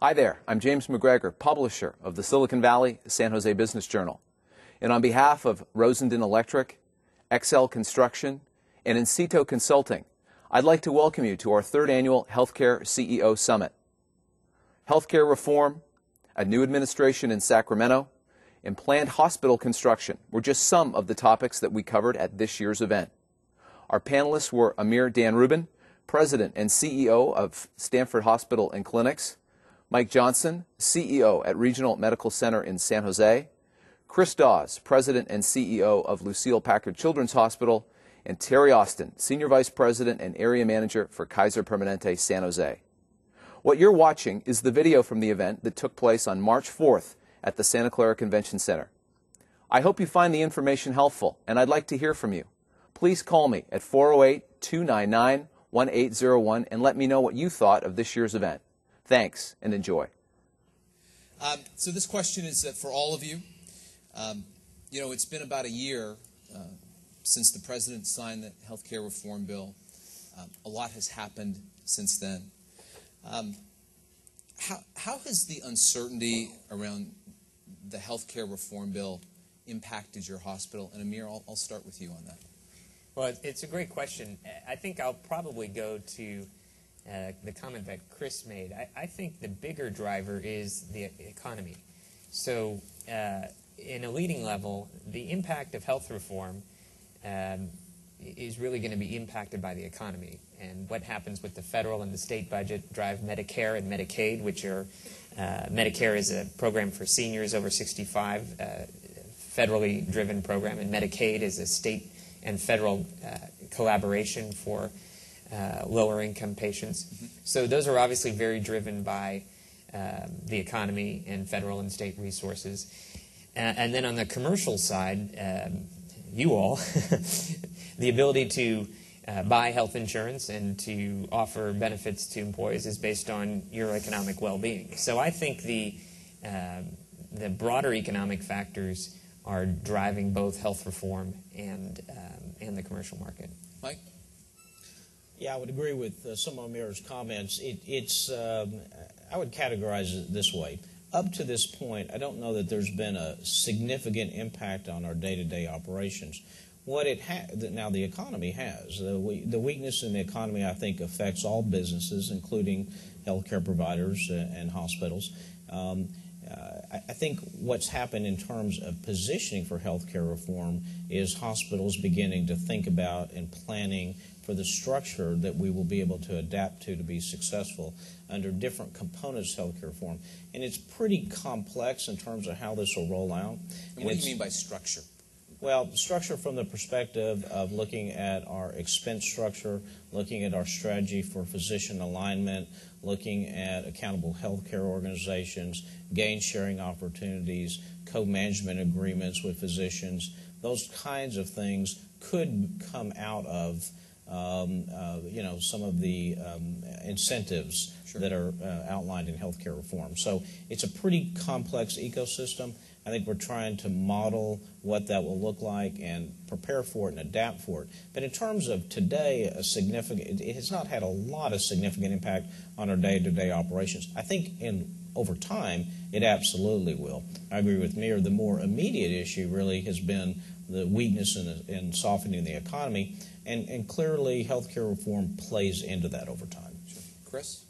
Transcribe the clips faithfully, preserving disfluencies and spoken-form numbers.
Hi there, I'm James McGregor, publisher of the Silicon Valley San Jose Business Journal. And on behalf of Rosendin Electric, X L Construction, and Incito Consulting, I'd like to welcome you to our third annual Healthcare C E O Summit. Healthcare reform, a new administration in Sacramento, and planned hospital construction were just some of the topics that we covered at this year's event. Our panelists were Amir Dan Rubin, President and C E O of Stanford Hospital and Clinics, Mike Johnson, C E O at Regional Medical Center in San Jose, Chris Dawes, President and C E O of Lucile Packard Children's Hospital, and Terry Austin, Senior Vice President and Area Manager for Kaiser Permanente San Jose. What you're watching is the video from the event that took place on March fourth at the Santa Clara Convention Center. I hope you find the information helpful, and I'd like to hear from you. Please call me at four oh eight, two nine nine, one eight zero one and let me know what you thought of this year's event. Thanks, and enjoy. Um, so this question is uh, for all of you. Um, you know, it's been about a year uh, since the President signed the health care reform bill. Um, a lot has happened since then. Um, how, how has the uncertainty around the health care reform bill impacted your hospital? And Amir, I'll, I'll start with you on that. Well, it's a great question. I think I'll probably go to Uh, the comment that Chris made. I, I think the bigger driver is the economy. So uh, in a leading level, the impact of health reform um, is really going to be impacted by the economy. And what happens with the federal and the state budget drive Medicare and Medicaid, which are uh, Medicare is a program for seniors over sixty-five, uh, federally driven program, and Medicaid is a state and federal uh, collaboration for Uh, lower-income patients. Mm-hmm. So those are obviously very driven by uh, the economy and federal and state resources. Uh, and then on the commercial side, um, you all, the ability to uh, buy health insurance and to offer benefits to employees is based on your economic well-being. So I think the, uh, the broader economic factors are driving both health reform and, um, and the commercial market. Mike? Yeah, I would agree with uh, some of Amir's comments. It, it's, um, I would categorize it this way. Up to this point, I don't know that there's been a significant impact on our day-to-day operations. What it ha now the economy has. The, we the weakness in the economy, I think, affects all businesses, including healthcare providers and, and hospitals. Um, Uh, I think what's happened in terms of positioning for healthcare reform is hospitals beginning to think about and planning for the structure that we will be able to adapt to to be successful under different components of healthcare reform. And it's pretty complex in terms of how this will roll out. And what do you mean by structure? Well, structure from the perspective of looking at our expense structure, looking at our strategy for physician alignment, looking at accountable healthcare organizations, gain sharing opportunities, co-management agreements with physicians. Those kinds of things could come out of um, uh, you know, some of the um, incentives sure. that are uh, outlined in healthcare reform. So it's a pretty complex ecosystem. I think we're trying to model what that will look like and prepare for it and adapt for it. But in terms of today, a significant, it has not had a lot of significant impact on our day-to-day operations. I think in over time, it absolutely will. I agree with Mir. The more immediate issue really has been the weakness in, the, in softening the economy, and, and clearly healthcare reform plays into that over time. Sure. Chris?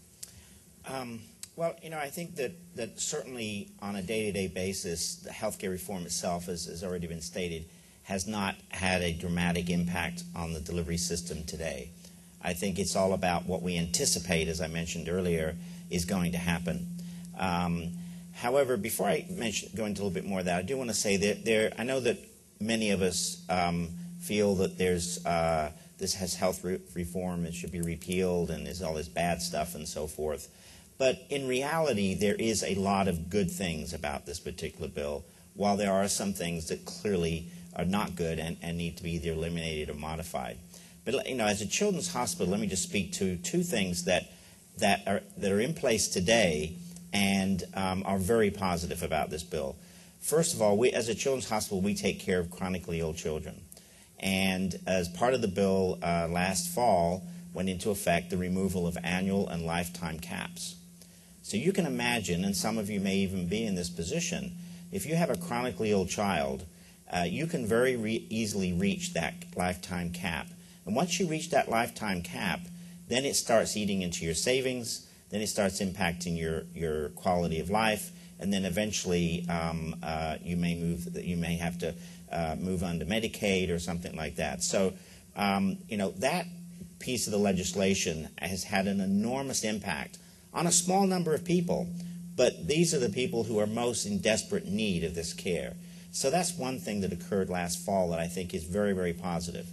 Um, Well, you know, I think that, that certainly on a day-to-day basis, the healthcare reform itself, as has already been stated, has not had a dramatic impact on the delivery system today. I think it's all about what we anticipate, as I mentioned earlier, is going to happen. Um, however, before I mention, go into a little bit more of that, I do want to say that there, I know that many of us um, feel that there's uh, this has health re reform, it should be repealed, and there's all this bad stuff and so forth. But in reality, there is a lot of good things about this particular bill, while there are some things that clearly are not good and, and need to be either eliminated or modified. But you know, as a children's hospital, let me just speak to two things that, that, are, that are in place today and um, are very positive about this bill. First of all, we, as a children's hospital, we take care of chronically ill children. And as part of the bill uh, last fall, went into effect the removal of annual and lifetime caps. So you can imagine, and some of you may even be in this position, if you have a chronically ill child, uh, you can very re- easily reach that lifetime cap. And once you reach that lifetime cap, then it starts eating into your savings, then it starts impacting your, your quality of life, and then eventually um, uh, you may move, you may have to uh, move on to Medicaid or something like that. So, um, you know, that piece of the legislation has had an enormous impact on a small number of people, but these are the people who are most in desperate need of this care. So that's one thing that occurred last fall that I think is very, very positive.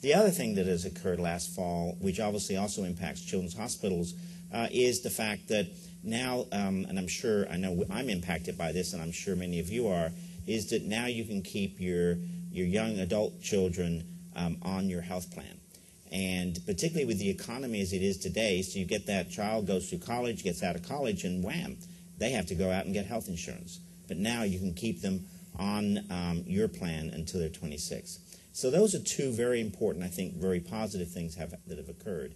The other thing that has occurred last fall, which obviously also impacts children's hospitals, uh, is the fact that now, um, and I'm sure, I know I'm impacted by this, and I'm sure many of you are, is that now you can keep your, your young adult children um, on your health plan. And particularly with the economy as it is today, so you get that child goes through college, gets out of college, and wham, they have to go out and get health insurance. But now you can keep them on um, your plan until they're twenty-six. So those are two very important, I think, very positive things have, that have occurred.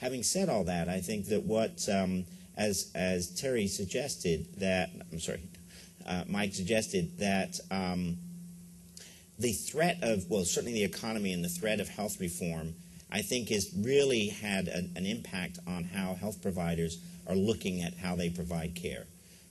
Having said all that, I think that what, um, as, as Terry suggested that, I'm sorry, uh, Mike suggested that um, the threat of, well, certainly the economy and the threat of health reform, I think has really had a, an impact on how health providers are looking at how they provide care.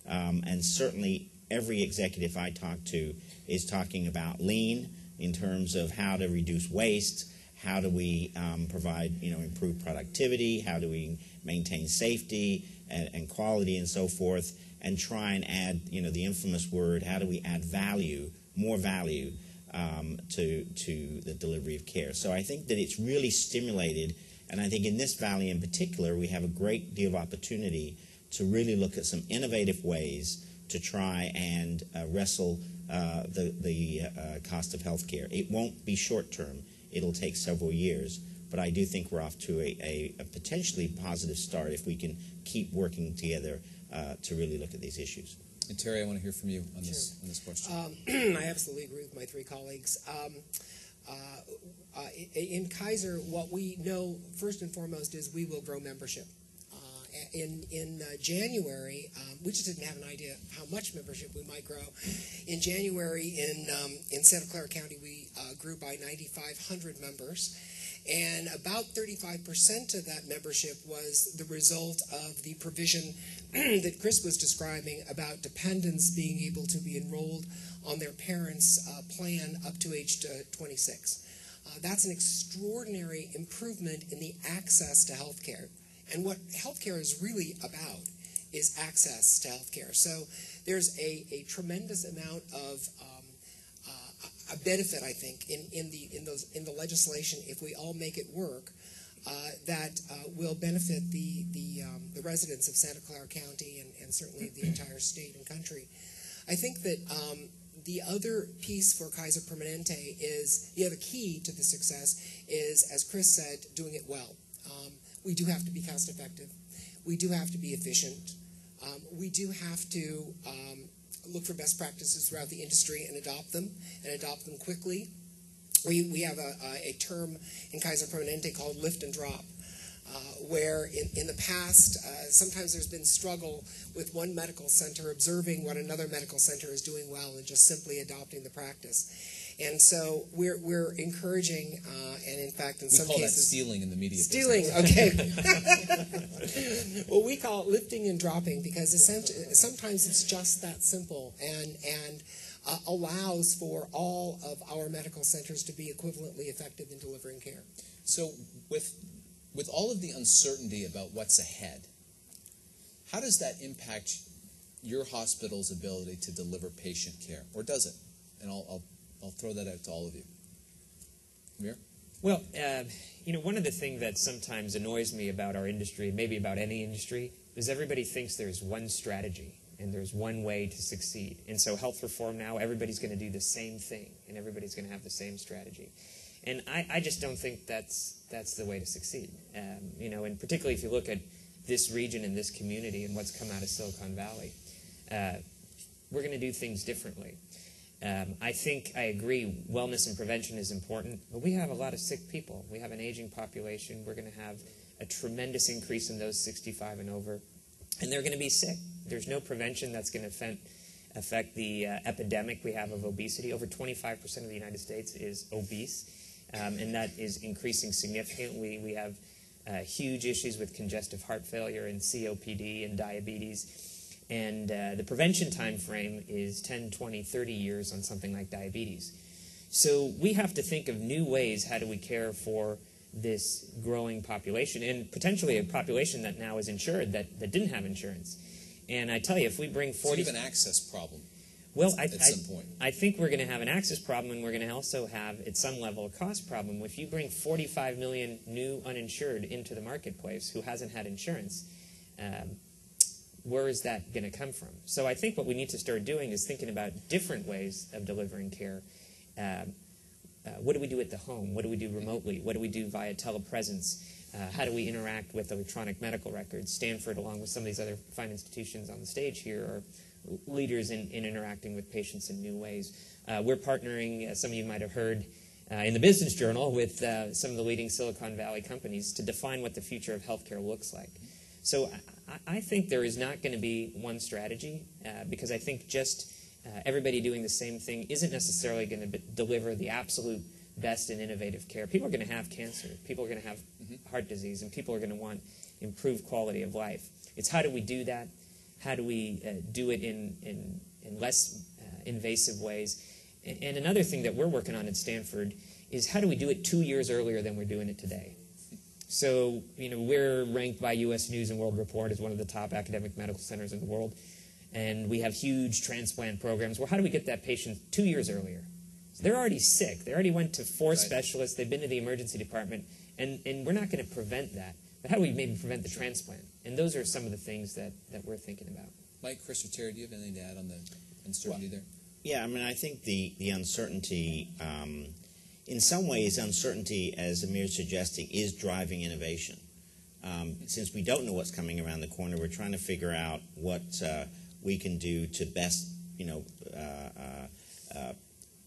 Um, and certainly every executive I talk to is talking about lean, in terms of how to reduce waste, how do we um, provide, you know, improve productivity, how do we maintain safety and, and quality and so forth, and try and add, you know, the infamous word, how do we add value, more value um, to, to the delivery of care. So I think that it's really stimulated, and I think in this valley in particular, we have a great deal of opportunity to really look at some innovative ways to try and uh, wrestle Uh, the, the uh, cost of health care. It won't be short-term. It'll take several years. But I do think we're off to a, a, a potentially positive start if we can keep working together uh, to really look at these issues. And Terry, I want to hear from you on, sure. this, on this question. Um, I absolutely agree with my three colleagues. Um, uh, uh, in Kaiser, what we know first and foremost is we will grow membership. In, in uh, January, um, we just didn't have an idea how much membership we might grow. In January, in, um, in Santa Clara County, we uh, grew by nine thousand five hundred members, and about thirty-five percent of that membership was the result of the provision that Chris was describing about dependents being able to be enrolled on their parents' uh, plan up to age twenty-six. Uh, that's an extraordinary improvement in the access to health care. And what healthcare is really about is access to healthcare. So there's a, a tremendous amount of um, uh, a benefit, I think, in, in the in those in the legislation, if we all make it work, uh, that uh, will benefit the the, um, the residents of Santa Clara County and, and certainly the entire state and country. I think that um, the other piece for Kaiser Permanente is the other key to the success is, as Chris said, doing it well. Um, We do have to be cost effective. We do have to be efficient. Um, we do have to um, look for best practices throughout the industry and adopt them, and adopt them quickly. We, we have a, a term in Kaiser Permanente called lift and drop, uh, where in, in the past, uh, sometimes there's been struggle with one medical center observing what another medical center is doing well and just simply adopting the practice. And so we're, we're encouraging, uh, and in fact, in we some cases... We call that stealing in the media. Stealing, okay. Well, we call it lifting and dropping because essentially, sometimes it's just that simple and, and uh, allows for all of our medical centers to be equivalently effective in delivering care. So with, with all of the uncertainty about what's ahead, how does that impact your hospital's ability to deliver patient care? Or does it? And I'll... I'll I'll throw that out to all of you. Amir? Well, uh, you know, one of the things that sometimes annoys me about our industry, maybe about any industry, is everybody thinks there's one strategy and there's one way to succeed. And so health reform now, everybody's going to do the same thing and everybody's going to have the same strategy. And I, I just don't think that's, that's the way to succeed. Um, you know, and particularly if you look at this region and this community and what's come out of Silicon Valley, uh, we're going to do things differently. Um, I think I agree wellness and prevention is important, but we have a lot of sick people. We have an aging population. We're going to have a tremendous increase in those sixty-five and over. and they're going to be sick. There's no prevention that's going to affect the uh, epidemic we have of obesity. Over twenty-five percent of the United States is obese, um, and that is increasing significantly. We, we have uh, huge issues with congestive heart failure and C O P D and diabetes. And uh, the prevention time frame is ten, twenty, thirty years on something like diabetes. So we have to think of new ways. How do we care for this growing population, and potentially a population that now is insured that, that didn't have insurance? And I tell you, if we bring forty... So you have an access problem well, at, I, at some point. I, I think we're going to have an access problem, and we're going to also have, at some level, a cost problem. If you bring forty-five million new uninsured into the marketplace who hasn't had insurance, um, where is that going to come from? So I think what we need to start doing is thinking about different ways of delivering care. Um, uh, what do we do at the home? What do we do remotely? What do we do via telepresence? Uh, how do we interact with electronic medical records? Stanford, along with some of these other fine institutions on the stage here, are leaders in, in interacting with patients in new ways. Uh, we're partnering, as some of you might have heard, uh, in the Business Journal with uh, some of the leading Silicon Valley companies to define what the future of healthcare looks like. So I, I think there is not going to be one strategy, uh, because I think just uh, everybody doing the same thing isn't necessarily going to be deliver the absolute best in innovative care. People are going to have cancer. People are going to have mm-hmm. heart disease, and people are going to want improved quality of life. It's how do we do that? How do we uh, do it in, in, in less uh, invasive ways? And, and another thing that we're working on at Stanford is how do we do it two years earlier than we're doing it today? So, you know, we're ranked by U S News and World Report as one of the top academic medical centers in the world, and we have huge transplant programs. Well, how do we get that patient two years earlier? So they're already sick. They already went to four right. specialists. They've been to the emergency department, and, and we're not going to prevent that. But how do we maybe prevent the transplant? And those are some of the things that, that we're thinking about. Mike, Chris, or Terry, do you have anything to add on the uncertainty well, there? Yeah, I mean, I think the, the uncertainty... Um, in some ways, uncertainty, as Amir's suggesting, is driving innovation. Um, since we don't know what's coming around the corner, we're trying to figure out what uh, we can do to best, you know, uh, uh,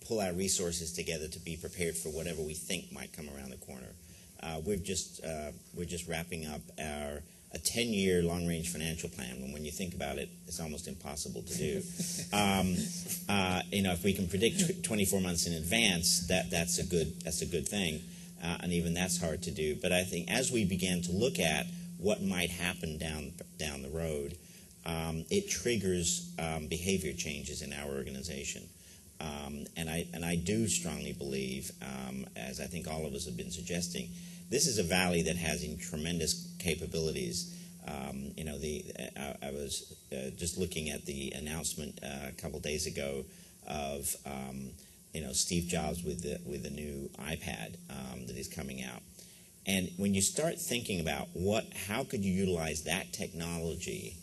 pull our resources together to be prepared for whatever we think might come around the corner. Uh, we've just uh, we're just wrapping up our a ten-year long-range financial plan. When, when you think about it, it's almost impossible to do. Um, uh, you know, if we can predict twenty-four months in advance, that that's a good that's a good thing, uh, and even that's hard to do. But I think as we began to look at what might happen down down the road, um, it triggers um, behavior changes in our organization, um, and I and I do strongly believe, um, as I think all of us have been suggesting. This is a valley that has tremendous capabilities. Um, you know, the, I, I was uh, just looking at the announcement uh, a couple days ago of um, you know Steve Jobs with the with the new iPad um, that is coming out. And when you start thinking about what, how could you utilize that technology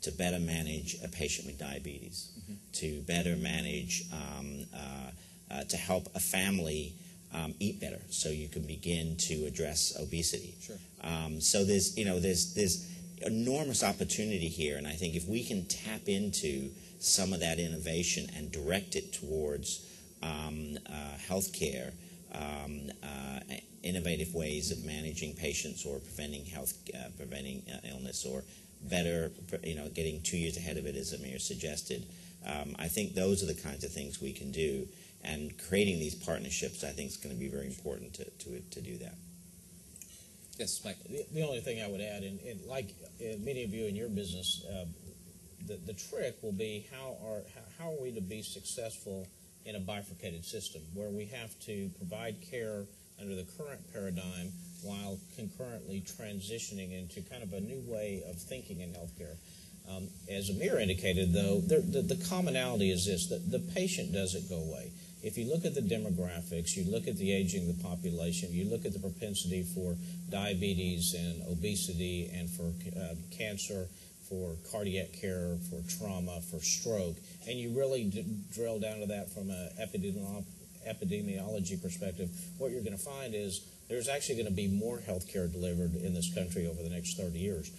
to better manage a patient with diabetes, mm-hmm. to better manage, um, uh, uh, to help a family. Um, eat better, so you can begin to address obesity. Sure. Um, so there's, you know, there's there's enormous opportunity here, and I think if we can tap into some of that innovation and direct it towards um, uh, healthcare, um, uh, innovative ways of managing patients or preventing health, uh, preventing uh, illness, or better, you know, getting two years ahead of it, as Amir suggested. Um, I think those are the kinds of things we can do. And creating these partnerships, I think, is going to be very important to, to, to do that. Yes, Mike. The, the only thing I would add, and, and like many of you in your business, uh, the, the trick will be how are, how are we to be successful in a bifurcated system where we have to provide care under the current paradigm while concurrently transitioning into kind of a new way of thinking in healthcare. Um, as Amir indicated, though, the, the, the commonality is this, that the patient doesn't go away. If you look at the demographics, you look at the aging of the population, you look at the propensity for diabetes and obesity and for uh, cancer, for cardiac care, for trauma, for stroke, and you really d drill down to that from an epidemiolo epidemiology perspective, what you're going to find is there's actually going to be more health care delivered in this country over the next thirty years.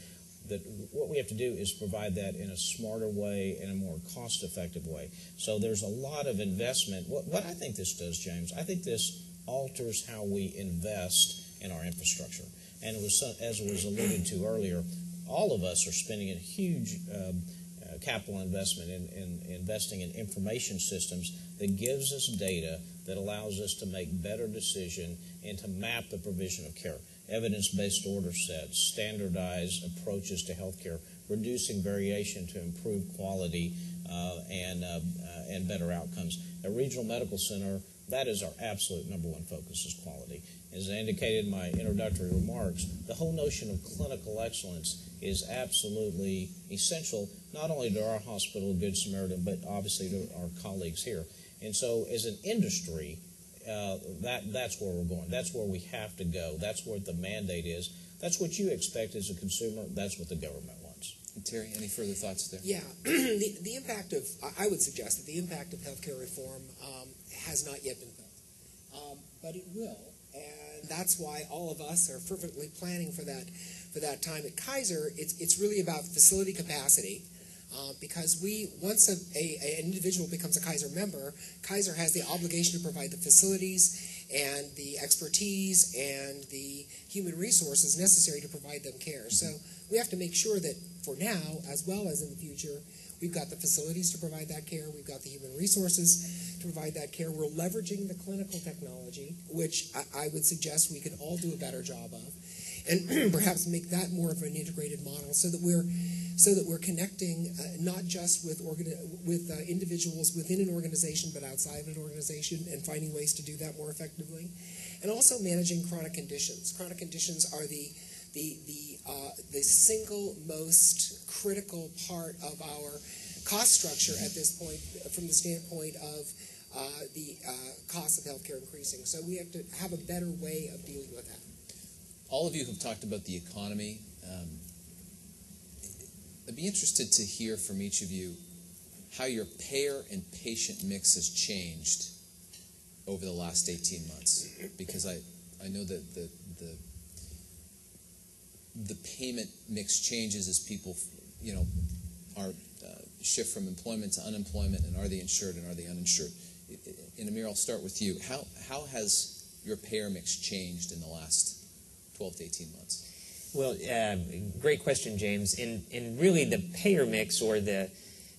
That what we have to do is provide that in a smarter way and a more cost-effective way. So there's a lot of investment. What, what I think this does, James, I think this alters how we invest in our infrastructure. And it was, as it was alluded to earlier, all of us are spending a huge um, uh, capital investment in, in investing in information systems that gives us data that allows us to make better decisions and to map the provision of care. Evidence-based order sets, standardized approaches to healthcare, reducing variation to improve quality uh, and, uh, uh, and better outcomes. At Regional Medical Center, that is our absolute number one focus, is quality. As I indicated in my introductory remarks, the whole notion of clinical excellence is absolutely essential, not only to our hospital, Good Samaritan, but obviously to our colleagues here. And so as an industry, Uh, that, that's where we're going. That's where we have to go. That's where the mandate is. That's what you expect as a consumer. That's what the government wants. And Terry, any further thoughts there? Yeah. the, the impact of, I would suggest that the impact of healthcare reform um, has not yet been felt. Um, but it will. And that's why all of us are fervently planning for that, for that time at Kaiser. It's, it's really about facility capacity. Uh, because we, once a, a, an individual becomes a Kaiser member, Kaiser has the obligation to provide the facilities and the expertise and the human resources necessary to provide them care. So we have to make sure that for now, as well as in the future, we've got the facilities to provide that care, we've got the human resources to provide that care. We're leveraging the clinical technology, which I, I would suggest we could all do a better job of, and perhaps make that more of an integrated model so that we're so that we're connecting uh, not just with, organi with uh, individuals within an organization but outside of an organization, and finding ways to do that more effectively. And also managing chronic conditions. Chronic conditions are the, the, the, uh, the single most critical part of our cost structure at this point, from the standpoint of uh, the uh, cost of healthcare increasing. So we have to have a better way of dealing with that. All of you have talked about the economy. Um, I'd be interested to hear from each of you how your payer and patient mix has changed over the last eighteen months, because I, I know that the, the, the payment mix changes as people, you know, are uh, shift from employment to unemployment, and are they insured and are they uninsured. And Amir, I'll start with you. How, how has your payer mix changed in the last twelve to eighteen months? Well, uh, great question, James. And, and really the payer mix, or the,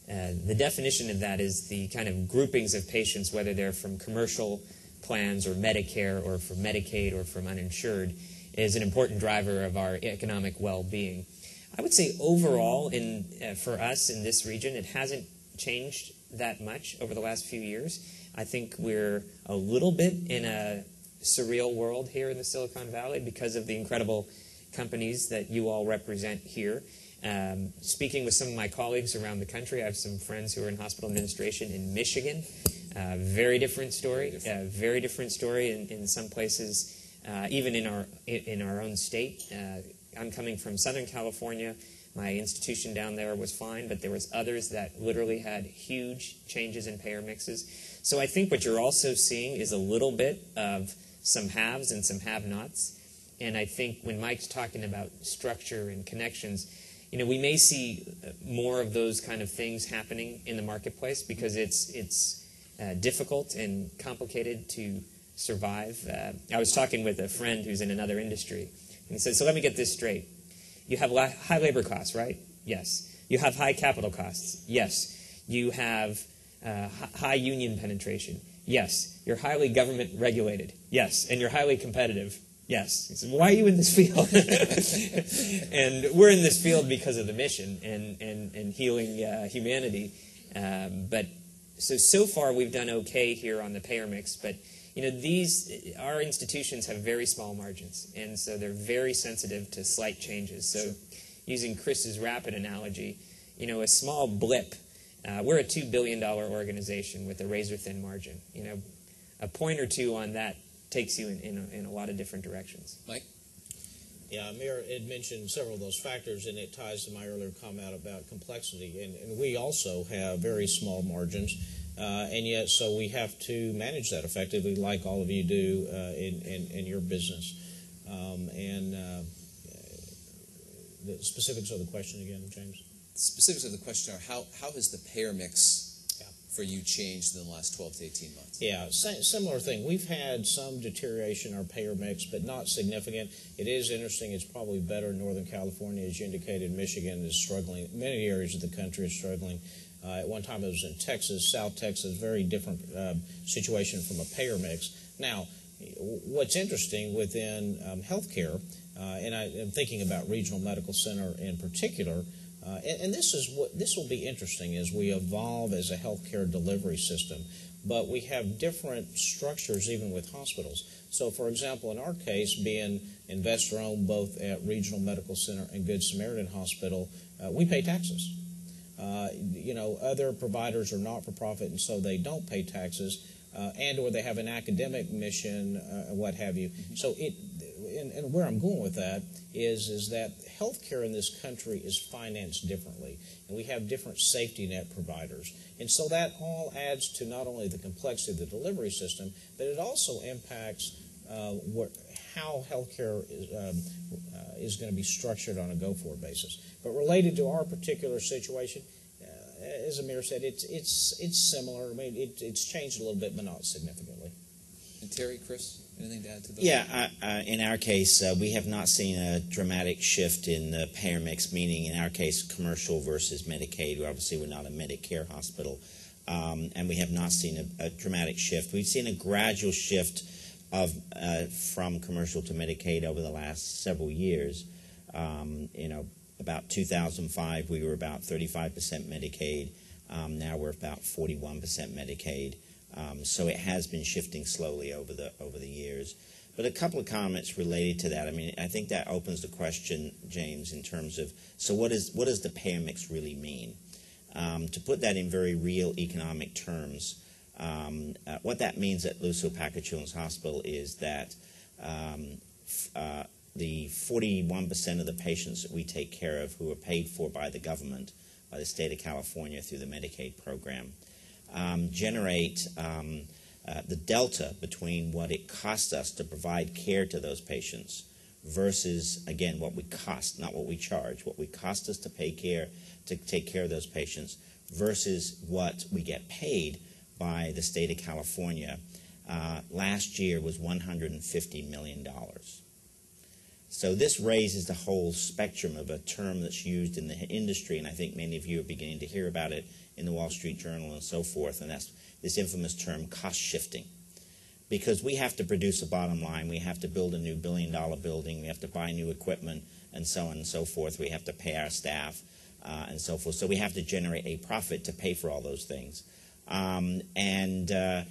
uh, the definition of that, is the kind of groupings of patients, whether they're from commercial plans or Medicare or from Medicaid or from uninsured, is an important driver of our economic well-being. I would say overall in, uh, for us in this region, it hasn't changed that much over the last few years. I think we're a little bit in a surreal world here in the Silicon Valley because of the incredible companies that you all represent here. Um, speaking with some of my colleagues around the country, I have some friends who are in hospital administration in Michigan. Uh, very different story. Very different, uh, very different story in, in some places, uh, even in our in our own state. Uh, I'm coming from Southern California. My institution down there was fine, but there was others that literally had huge changes in payer mixes. So I think what you're also seeing is a little bit of some haves and some have-nots. And I think when Mike's talking about structure and connections, you know, we may see more of those kind of things happening in the marketplace, because it's, it's uh, difficult and complicated to survive. Uh, I was talking with a friend who's in another industry, and he said, so let me get this straight. You have la high labor costs, right? Yes. You have high capital costs? Yes. You have uh, high union penetration? Yes. You're highly government regulated? Yes. And you're highly competitive? Yes. He said, why are you in this field? And we're in this field because of the mission and, and, and healing uh, humanity. Um, but so, so far we've done okay here on the payer mix. But, you know, these, our institutions have very small margins. And so they're very sensitive to slight changes. So sure. Using Chris's rapid analogy, you know, a small blip. Uh, we're a two billion dollar organization with a razor-thin margin. You know, a point or two on that takes you in, in, a, in a lot of different directions. Mike? Yeah, Amir had mentioned several of those factors, and it ties to my earlier comment about complexity. And, and we also have very small margins, uh, and yet so we have to manage that effectively, like all of you do uh, in, in, in your business. Um, and uh, the specifics of the question again, James? The specifics of the question are, how, how has the payer mix for you changed in the last twelve to eighteen months? Yeah, similar thing. We've had some deterioration in our payer mix, but not significant. It is interesting. It's probably better in Northern California. As you indicated, Michigan is struggling. Many areas of the country are struggling. Uh, at one time it was in Texas, South Texas, very different uh, situation from a payer mix. Now, what's interesting within um, healthcare, uh, and I am thinking about Regional Medical Center in particular, Uh, and, and this is what this will be interesting as we evolve as a healthcare delivery system. But we have different structures even with hospitals. So, for example, in our case, being investor-owned both at Regional Medical Center and Good Samaritan Hospital, uh, we pay taxes. Uh, you know, other providers are not-for-profit, and so they don't pay taxes, uh, and or they have an academic mission, uh, what have you. So it. And, and where I'm going with that is, is that healthcare in this country is financed differently, and we have different safety net providers. And so that all adds to not only the complexity of the delivery system, but it also impacts uh, what, how healthcare is, um, uh, is going to be structured on a go-forward basis. But related to our particular situation, uh, as Amir said, it's, it's, it's similar. I mean, it, it's changed a little bit, but not significantly. And Terry, Chris, anything to add to those? Yeah, I, uh, in our case, uh, we have not seen a dramatic shift in the payer mix, meaning in our case, commercial versus Medicaid. We obviously, we're not a Medicare hospital, um, and we have not seen a, a dramatic shift. We've seen a gradual shift of uh, from commercial to Medicaid over the last several years. Um, you know, about two thousand five, we were about thirty-five percent Medicaid. Um, now we're about forty-one percent Medicaid. Um, so it has been shifting slowly over the over the years. But a couple of comments related to that. I mean, I think that opens the question, James, in terms of, so what is what does the payer mix really mean? Um, to put that in very real economic terms, um, uh, what that means at Lucile Packard Children's Hospital is that um, f uh, the forty-one percent of the patients that we take care of who are paid for by the government, by the state of California through the Medicaid program, Um, generate um, uh, the delta between what it costs us to provide care to those patients versus, again, what we cost, not what we charge, what we cost us to pay care, to take care of those patients versus what we get paid by the state of California. Uh, last year was one hundred fifty million dollars. So this raises the whole spectrum of a term that's used in the industry, and I think many of you are beginning to hear about it in the Wall Street Journal and so forth, and that's this infamous term, cost shifting. Because we have to produce a bottom line, we have to build a new billion dollar building, we have to buy new equipment, and so on and so forth, we have to pay our staff, uh, and so forth. So we have to generate a profit to pay for all those things. Um, and uh,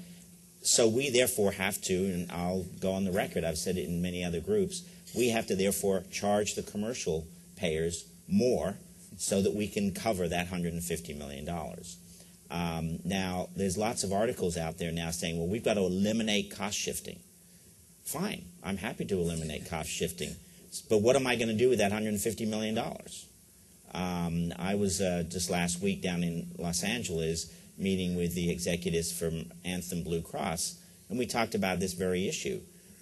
so we therefore have to, and I'll go on the record, I've said it in many other groups, we have to therefore charge the commercial payers more so that we can cover that one hundred fifty million dollars. Um, now, there's lots of articles out there now saying, well, we've got to eliminate cost shifting. Fine, I'm happy to eliminate cost shifting, but what am I going to do with that one hundred fifty million dollars? Um, I was uh, just last week down in Los Angeles meeting with the executives from Anthem Blue Cross, and we talked about this very issue.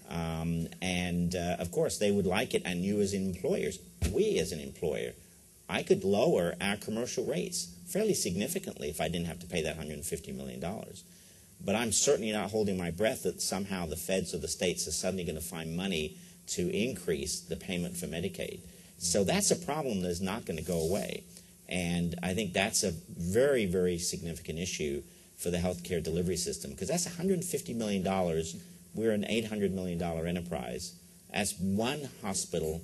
Um, and, uh, of course, they would like it, and you as employers, we as an employer, I could lower our commercial rates fairly significantly if I didn't have to pay that one hundred fifty million dollars. But I'm certainly not holding my breath that somehow the feds or the states are suddenly going to find money to increase the payment for Medicaid. So that's a problem that is not going to go away. And I think that's a very, very significant issue for the healthcare delivery system, because that's one hundred fifty million dollars. We're an eight hundred million dollars enterprise. That's one hospital.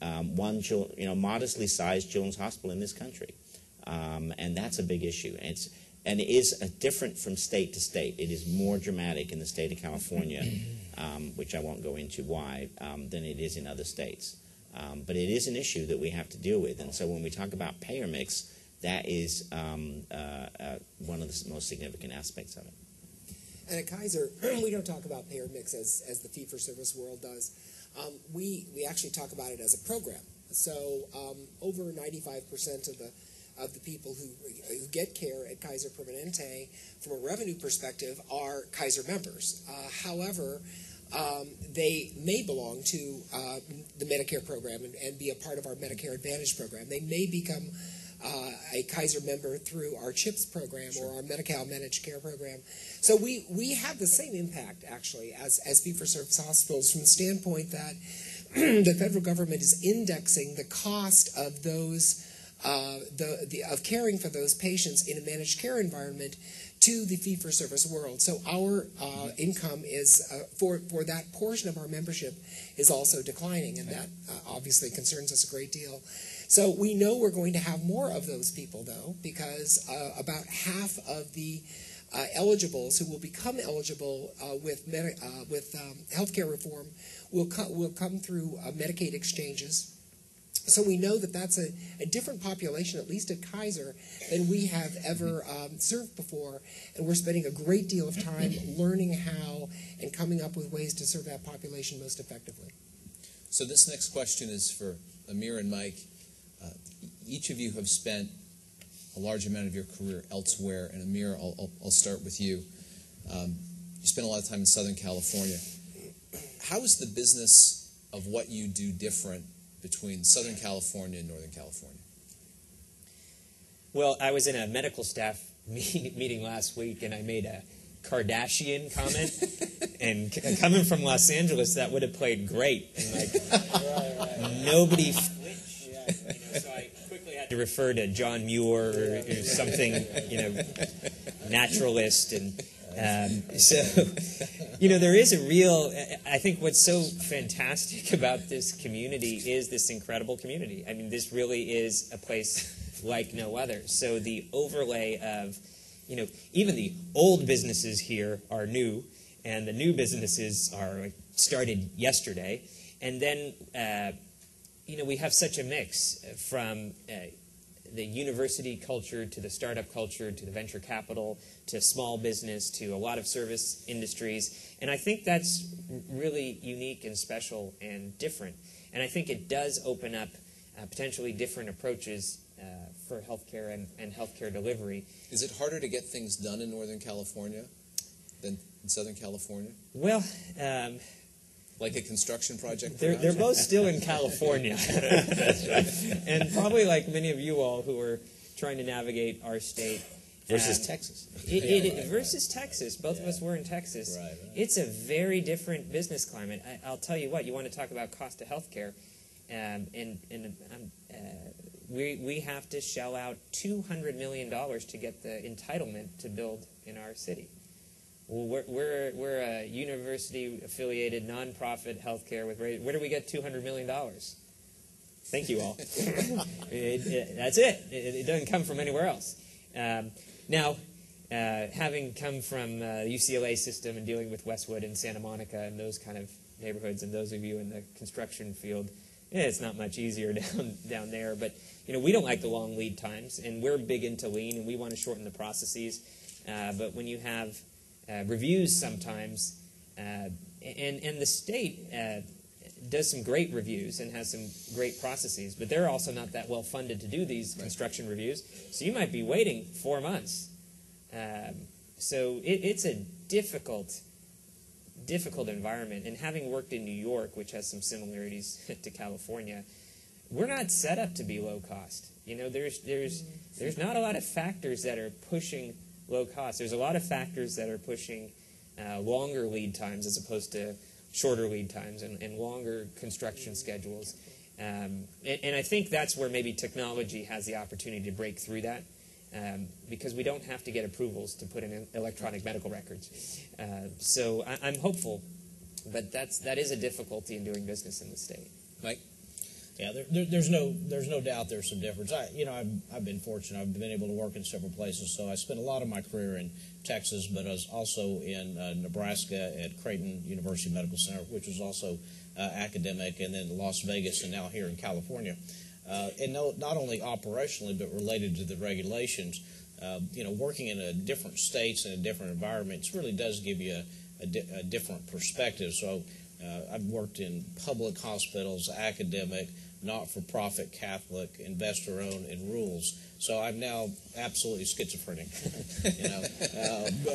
Um, one, you know, modestly sized children's hospital in this country, um, and that's a big issue. And it's and it is a different from state to state. It is more dramatic in the state of California, um, which I won't go into why, um, than it is in other states. Um, but it is an issue that we have to deal with. And so when we talk about payer mix, that is um, uh, uh, one of the most significant aspects of it. And at Kaiser, we don't talk about payer mix as as the fee-for-service world does. Um, we, we actually talk about it as a program. So um, over ninety-five percent of the, of the people who, who get care at Kaiser Permanente from a revenue perspective are Kaiser members. Uh, however, um, they may belong to uh, the Medicare program and, and be a part of our Medicare Advantage program. They may become uh, a Kaiser member through our CHIPS program sure. or our Medi-Cal managed care program. So we, we have the same impact, actually, as, as fee-for-service hospitals from the standpoint that the federal government is indexing the cost of those uh, the, the, of caring for those patients in a managed care environment to the fee-for-service world. So our uh, income is, uh, for, for that portion of our membership, is also declining, and that uh, obviously concerns us a great deal. So we know we're going to have more of those people, though, because uh, about half of the uh, eligibles who will become eligible uh, with, med uh, with um, healthcare reform will, co will come through uh, Medicaid exchanges. So we know that that's a, a different population, at least at Kaiser, than we have ever um, served before, and we're spending a great deal of time learning how and coming up with ways to serve that population most effectively. So this next question is for Amir and Mike. Uh, each of you have spent a large amount of your career elsewhere, and Amir, I'll, I'll, I'll start with you. Um, you spent a lot of time in Southern California. How is the business of what you do different between Southern California and Northern California? Well, I was in a medical staff meet, meeting last week, and I made a Kardashian comment. And c coming from Los Angeles, that would have played great. And like, right, right, right. Nobody... Which, yeah, you know, so I quickly had to refer to John Muir or, yeah, or something, yeah, you know, naturalist. And um, so, you know, there is a real... I think what's so fantastic about this community is this incredible community. I mean, this really is a place like no other. So the overlay of, you know, even the old businesses here are new, and the new businesses are started yesterday. And then, uh, you know, we have such a mix from uh, the university culture to the startup culture to the venture capital to small business to a lot of service industries. And I think that's really unique and special and different. And I think it does open up uh, potentially different approaches uh, for healthcare and, and healthcare delivery. Is it harder to get things done in Northern California than in Southern California? Well, um, like a construction project? They're, they're both still in California. That's right. And probably like many of you all who are trying to navigate our state. Versus um, Texas. It, it, yeah, right, versus right. Texas. Both yeah. of us were in Texas. Right, right. It's a very different business climate. I, I'll tell you what, you want to talk about cost of health care. Um, and and um, uh, we, we have to shell out two hundred million dollars to get the entitlement to build in our city. Well, we're, we're, we're a university-affiliated, nonprofit healthcare with rate. Where do we get two hundred million dollars? Thank you all. it, it, that's it. it. It doesn't come from anywhere else. Um, now, uh, having come from uh, the U C L A system and dealing with Westwood and Santa Monica and those kind of neighborhoods, and those of you in the construction field, yeah, it's not much easier down, down there. But, you know, we don't like the long lead times, and we're big into lean, and we want to shorten the processes. Uh, but when you have... Uh, reviews sometimes, uh, and, and the state uh, does some great reviews and has some great processes, but they're also not that well funded to do these right. construction reviews, so you might be waiting four months. Um, so it, it's a difficult, difficult environment, and having worked in New York, which has some similarities to California, we're not set up to be low cost. You know, there's, there's, there's not a lot of factors that are pushing low cost. There's a lot of factors that are pushing uh, longer lead times as opposed to shorter lead times and, and longer construction schedules. Um, and, and I think that's where maybe technology has the opportunity to break through that, um, because we don't have to get approvals to put in electronic medical records. Uh, so I, I'm hopeful, but that's, that is a difficulty in doing business in the state. Mike? Yeah, there, there, there's no there's no doubt there's some difference. I, you know, I've, I've been fortunate. I've been able to work in several places. So I spent a lot of my career in Texas, but I was also in uh, Nebraska at Creighton University Medical Center, which was also uh, academic, and then Las Vegas, and now here in California. Uh, and no, not only operationally, but related to the regulations, uh, you know, working in a different states and a different environments really does give you a, a, di a different perspective. So uh, I've worked in public hospitals, academic, not-for-profit, Catholic, investor-owned, and rules. So I'm now absolutely schizophrenic, you know,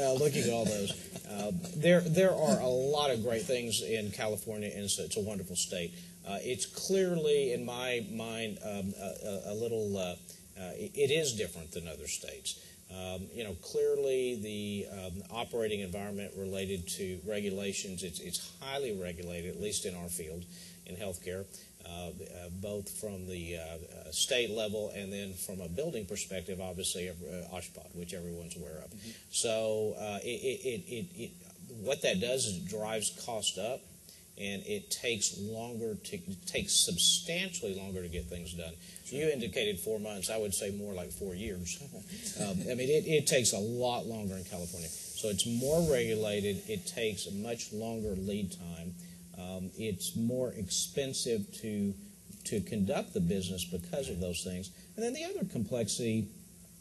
uh, looking at all those. Uh, there, there are a lot of great things in California, and it's, it's a wonderful state. Uh, it's clearly, in my mind, um, a, a little uh, Uh, it is different than other states. Um, you know, clearly the um, operating environment related to regulations, it's, it's highly regulated, at least in our field, in healthcare, uh, uh, both from the uh, state level and then from a building perspective, obviously, uh, OSHPOT, which everyone's aware of. Mm-hmm. So uh, it, it, it, it, what that does is it drives cost up, and it takes longer to it takes substantially longer to get things done. Sure. You indicated four months. I would say more like four years. um, I mean, it, it takes a lot longer in California. So it's more regulated. It takes a much longer lead time. Um, it's more expensive to to conduct the business because of those things. And then the other complexity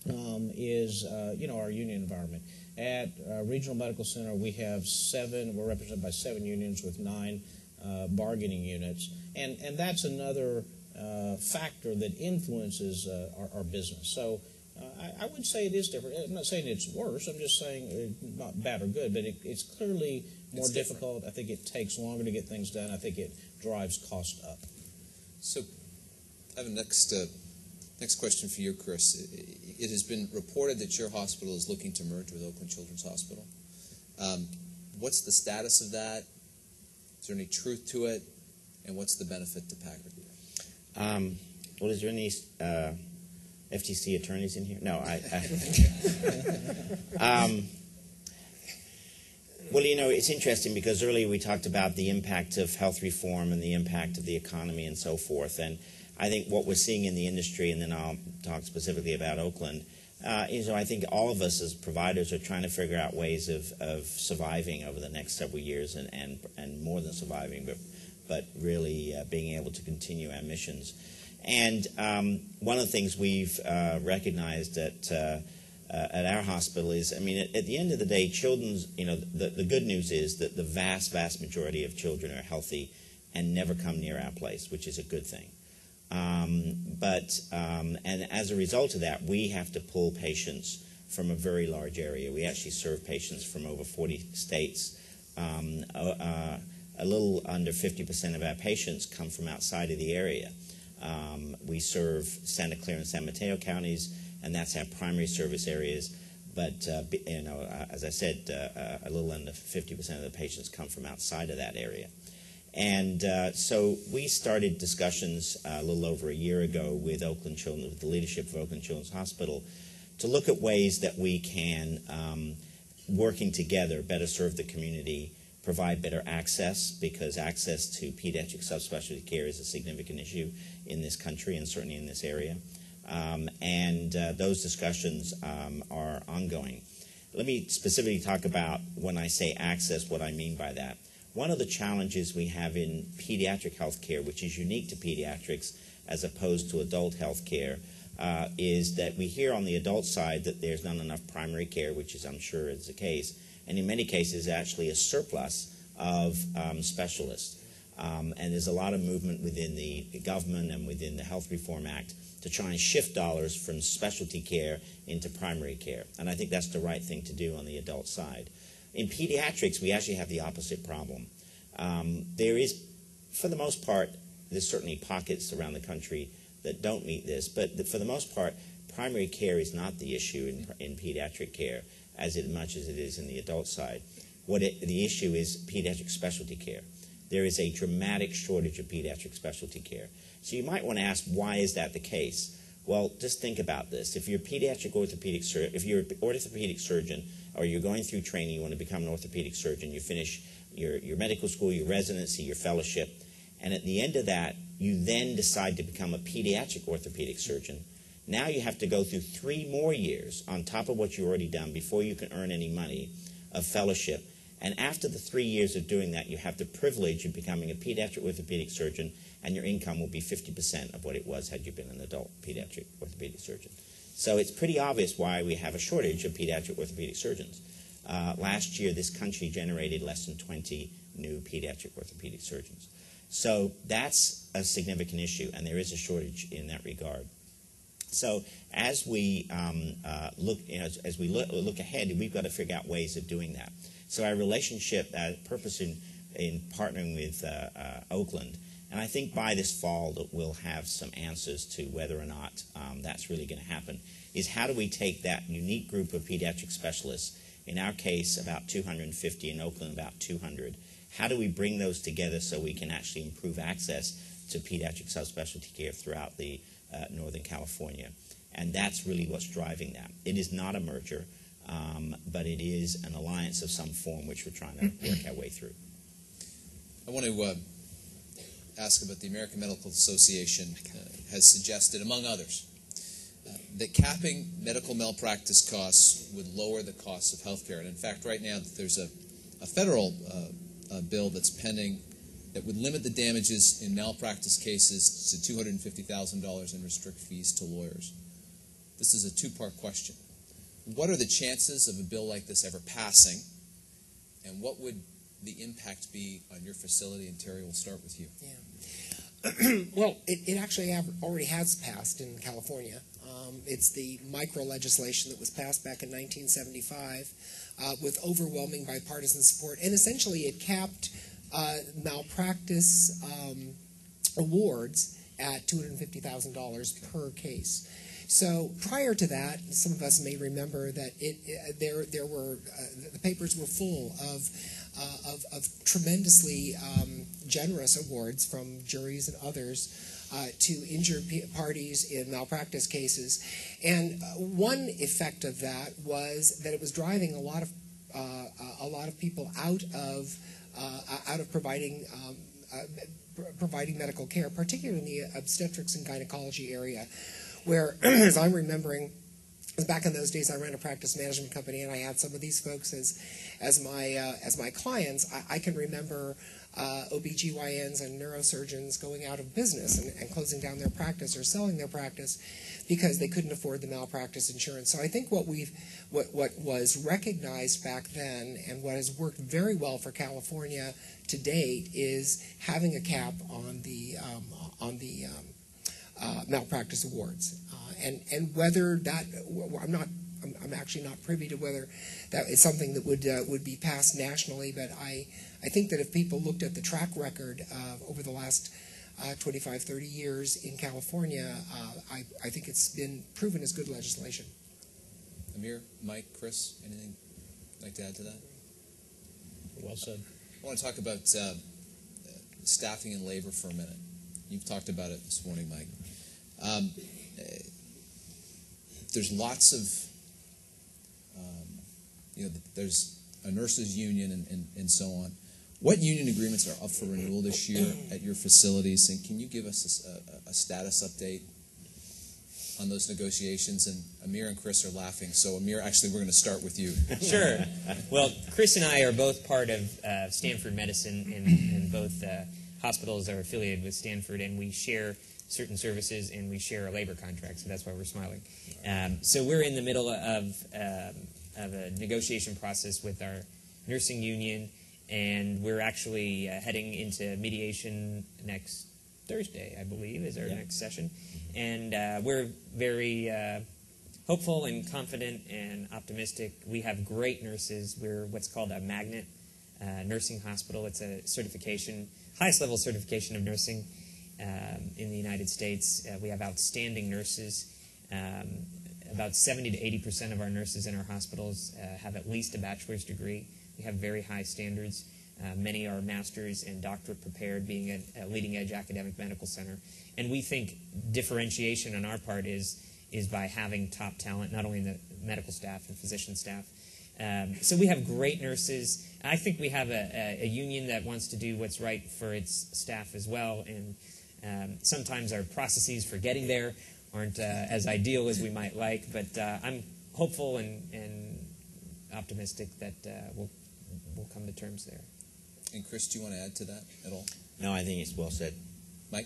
um, is uh, you know our union environment. At uh, Regional Medical Center, we have seven, we're represented by seven unions with nine uh, bargaining units. And, and that's another uh, factor that influences uh, our, our business. So uh, I, I would say it is different. I'm not saying it's worse. I'm just saying uh, not bad or good, but it, it's clearly more it's difficult. Different. I think it takes longer to get things done. I think it drives cost up. So I have a next, uh, next question for you, Chris. It, It has been reported that your hospital is looking to merge with Oakland Children's Hospital. Um, what's the status of that? Is there any truth to it? And what's the benefit to Packard? Um, well, is there any uh, F T C attorneys in here? No, I... I um, well, you know, it's interesting because earlier we talked about the impact of health reform and the impact of the economy and so forth. And I think what we're seeing in the industry, and then I'll talk specifically about Oakland, uh, is I think all of us as providers are trying to figure out ways of, of surviving over the next several years, and, and, and more than surviving, but, but really uh, being able to continue our missions. And um, one of the things we've uh, recognized at, uh, uh, at our hospital is, I mean, at, at the end of the day, children's, you know, the, the good news is that the vast, vast majority of children are healthy and never come near our place, which is a good thing. Um, but, um, and as a result of that, we have to pull patients from a very large area. We actually serve patients from over forty states. Um, uh, a little under fifty percent of our patients come from outside of the area. Um, we serve Santa Clara and San Mateo counties, and that's our primary service areas. But, uh, you know, as I said, uh, a little under fifty percent of the patients come from outside of that area. And uh, so we started discussions uh, a little over a year ago with Oakland Children, with the leadership of Oakland Children's Hospital, to look at ways that we can, um, working together, better serve the community, provide better access, because access to pediatric subspecialty care is a significant issue in this country and certainly in this area. Um, and uh, those discussions um, are ongoing. Let me specifically talk about, when I say access, what I mean by that. One of the challenges we have in pediatric health care, which is unique to pediatrics as opposed to adult health care, uh, is that we hear on the adult side that there's not enough primary care, which is, I'm sure, is the case, and in many cases actually a surplus of um, specialists. Um, and there's a lot of movement within the government and within the Health Reform Act to try and shift dollars from specialty care into primary care. And I think that's the right thing to do on the adult side. In pediatrics, we actually have the opposite problem. Um, there is, for the most part, there's certainly pockets around the country that don't meet this, but the, for the most part, primary care is not the issue in, in pediatric care as much as it is in the adult side. What it, the issue is pediatric specialty care. There is a dramatic shortage of pediatric specialty care. So you might want to ask, why is that the case? Well, just think about this. If you're a pediatric orthopedic sur- if you're an orthopedic surgeon, or you're going through training, you want to become an orthopedic surgeon, you finish your, your medical school, your residency, your fellowship, and at the end of that, you then decide to become a pediatric orthopedic surgeon. Now you have to go through three more years on top of what you've already done before you can earn any money of fellowship. And after the three years of doing that, you have the privilege of becoming a pediatric orthopedic surgeon, and your income will be fifty percent of what it was had you been an adult pediatric orthopedic surgeon. So it's pretty obvious why we have a shortage of pediatric orthopedic surgeons. Uh, last year, this country generated less than twenty new pediatric orthopedic surgeons. So that's a significant issue, and there is a shortage in that regard. So as we um, uh, look, you know, as, as we look, look ahead, we've got to figure out ways of doing that. So our relationship, our purpose in, in partnering with uh, uh, Oakland And I think by this fall that we'll have some answers to whether or not um, that's really going to happen, is how do we take that unique group of pediatric specialists, in our case about two hundred fifty, in Oakland about two hundred, how do we bring those together so we can actually improve access to pediatric subspecialty care throughout the uh, Northern California? And that's really what's driving that. It is not a merger, um, but it is an alliance of some form which we're trying to work our way through. I want to uh, ask about the American Medical Association uh, has suggested, among others, uh, that capping medical malpractice costs would lower the costs of healthcare. And in fact, right now, there's a, a federal uh, uh, bill that's pending that would limit the damages in malpractice cases to two hundred fifty thousand dollars and restrict fees to lawyers. This is a two-part question. What are the chances of a bill like this ever passing, and what would the impact be on your facility? And Terry, we'll start with you. Yeah. Well, it, it actually have, already has passed in California. Um, it's the micro legislation that was passed back in nineteen seventy-five uh, with overwhelming bipartisan support, and essentially it capped uh, malpractice um, awards at two hundred fifty thousand dollars per case. So prior to that, some of us may remember that it, it, there there were uh, the papers were full of uh, of, of tremendously um, generous awards from juries and others uh, to injured parties in malpractice cases, and one effect of that was that it was driving a lot of uh, a lot of people out of uh, out of providing. Um, uh, providing medical care, particularly in the obstetrics and gynecology area, where, as I'm remembering, back in those days I ran a practice management company and I had some of these folks as, as, my, uh, as my clients. I, I can remember uh, O B G Y Ns and neurosurgeons going out of business and, and closing down their practice or selling their practice because they couldn't afford the malpractice insurance. So I think what, we've, what, what was recognized back then and what has worked very well for California to date is having a cap on the um, on the um, uh, malpractice awards, uh, and and whether that well, I'm not I'm, I'm actually not privy to whether that is something that would uh, would be passed nationally, but I I think that if people looked at the track record uh, over the last uh, twenty-five, thirty years in California, uh, I I think it's been proven as good legislation. Amir, Mike, Chris, anything you'd like to add to that? Well said. I want to talk about uh, staffing and labor for a minute. You've talked about it this morning, Mike. Um, uh, there's lots of, um, you know, there's a nurses union and, and, and so on. What union agreements are up for renewal this year at your facilities? And can you give us a, a status update on those negotiations? And Amir and Chris are laughing, so Amir, actually we're going to start with you. Sure. Well, Chris and I are both part of uh, Stanford Medicine, and, and both uh, hospitals are affiliated with Stanford, and we share certain services and we share a labor contract, so that's why we're smiling. Um, so we're in the middle of, um, of a negotiation process with our nursing union, and we're actually uh, heading into mediation next Thursday, I believe, is our yeah. next session. And uh, we're very uh, hopeful and confident and optimistic. We have great nurses. We're what's called a magnet uh, nursing hospital. It's a certification, highest level certification of nursing um, in the United States. Uh, we have outstanding nurses. Um, about seventy to eighty percent of our nurses in our hospitals uh, have at least a bachelor's degree. We have very high standards. Uh, many are master's and doctorate prepared, being a, a leading-edge academic medical center. And we think differentiation on our part is, is by having top talent, not only in the medical staff and physician staff. Um, so we have great nurses. I think we have a, a, a union that wants to do what's right for its staff as well. And um, sometimes our processes for getting there aren't uh, as ideal as we might like. But uh, I'm hopeful and, and optimistic that uh, we'll, we'll come to terms there. And Chris, do you want to add to that at all? No, I think it's well said. Mike?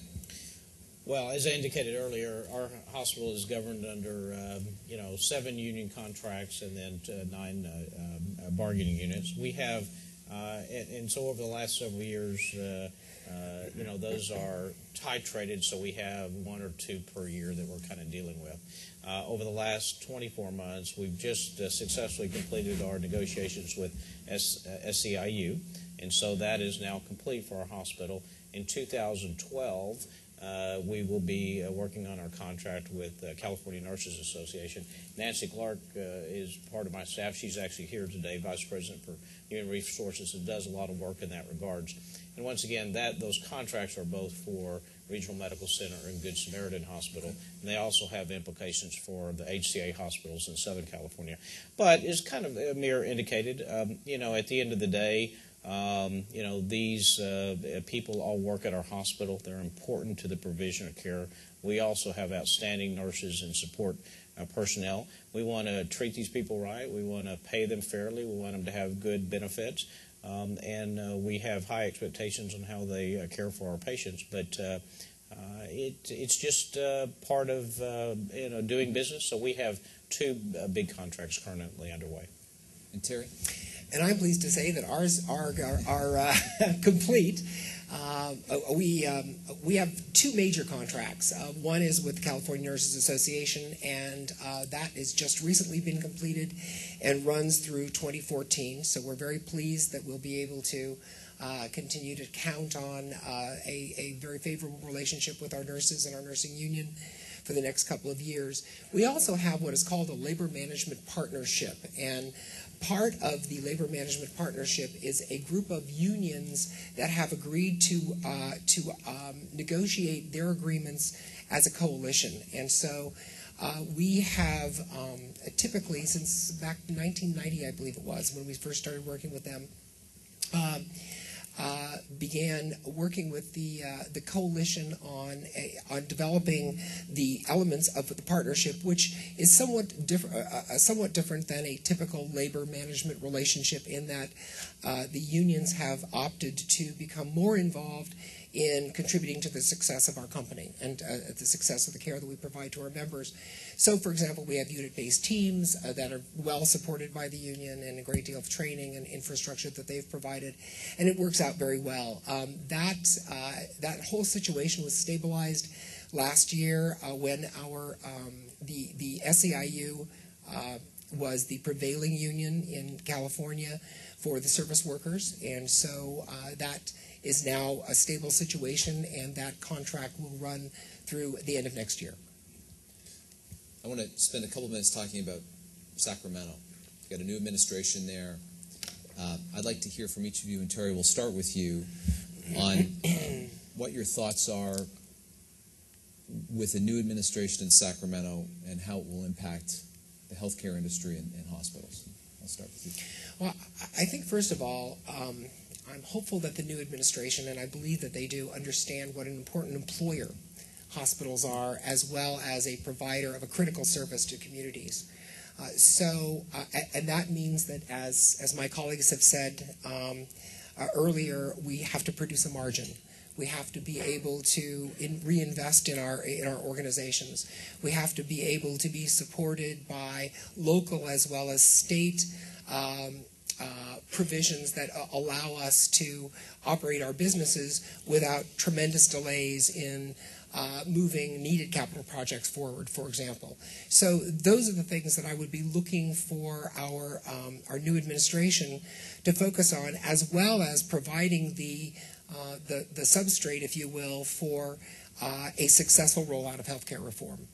Well, as I indicated earlier, our hospital is governed under, um, you know, seven union contracts and then uh, nine uh, uh, bargaining units. We have, uh, and, and so over the last several years, uh, uh, you know, those are titrated, so we have one or two per year that we're kind of dealing with. Uh, over the last twenty-four months, we've just uh, successfully completed our negotiations with S uh, S E I U. And so that is now complete for our hospital. In two thousand twelve, uh, we will be uh, working on our contract with uh, California Nurses Association. Nancy Clark uh, is part of my staff. She's actually here today, Vice President for Human Resources, and does a lot of work in that regards. And once again, that those contracts are both for Regional Medical Center and Good Samaritan Hospital, and they also have implications for the H C A hospitals in Southern California. But as kind of Amir indicated, um, you know, at the end of the day, um, you know, these uh, people all work at our hospital. They're important to the provision of care. We also have outstanding nurses and support uh, personnel. We want to treat these people right. We want to pay them fairly. We want them to have good benefits. Um, and uh, we have high expectations on how they uh, care for our patients, but uh, uh, it, it's just uh, part of uh, you know, doing business. So we have two uh, big contracts currently underway. And Terry? And I'm pleased to say that ours are, are, are uh, complete. Uh, we, um, we have two major contracts. Uh, one is with the California Nurses Association, and uh, that has just recently been completed and runs through twenty fourteen. So we're very pleased that we'll be able to uh, continue to count on uh, a, a very favorable relationship with our nurses and our nursing union for the next couple of years. We also have what is called a labor management partnership, and part of the labor management partnership is a group of unions that have agreed to uh, to um, negotiate their agreements as a coalition. And so uh, we have um, typically, since back in nineteen ninety, I believe it was, when we first started working with them, um, Uh, began working with the uh, the coalition on a, on developing the elements of the partnership, which is somewhat different, uh, somewhat different than a typical labor management relationship, in that uh, the unions have opted to become more involved in contributing to the success of our company and uh, the success of the care that we provide to our members. So, for example, we have unit-based teams uh, that are well supported by the union and a great deal of training and infrastructure that they've provided, and it works out very well. Um, that, uh, that whole situation was stabilized last year uh, when our, um, the, the S E I U uh, was the prevailing union in California for the service workers, and so uh, that is now a stable situation, and that contract will run through the end of next year. I want to spend a couple minutes talking about Sacramento. We've got a new administration there. Uh, I'd like to hear from each of you, and Terry, we'll start with you, on what your thoughts are with a new administration in Sacramento and how it will impact the healthcare industry and, and hospitals. I'll start with you. Well, I think, first of all, um, I'm hopeful that the new administration, and I believe that they do, understand what an important employer hospitals are, as well as a provider of a critical service to communities. Uh, so, uh, and that means that, as, as my colleagues have said um, uh, earlier, we have to produce a margin. We have to be able to in reinvest in our, in our organizations. We have to be able to be supported by local as well as state um, Uh, provisions that uh, allow us to operate our businesses without tremendous delays in uh, moving needed capital projects forward, for example. So those are the things that I would be looking for our, um, our new administration to focus on, as well as providing the, uh, the, the substrate, if you will, for uh, a successful rollout of healthcare reform.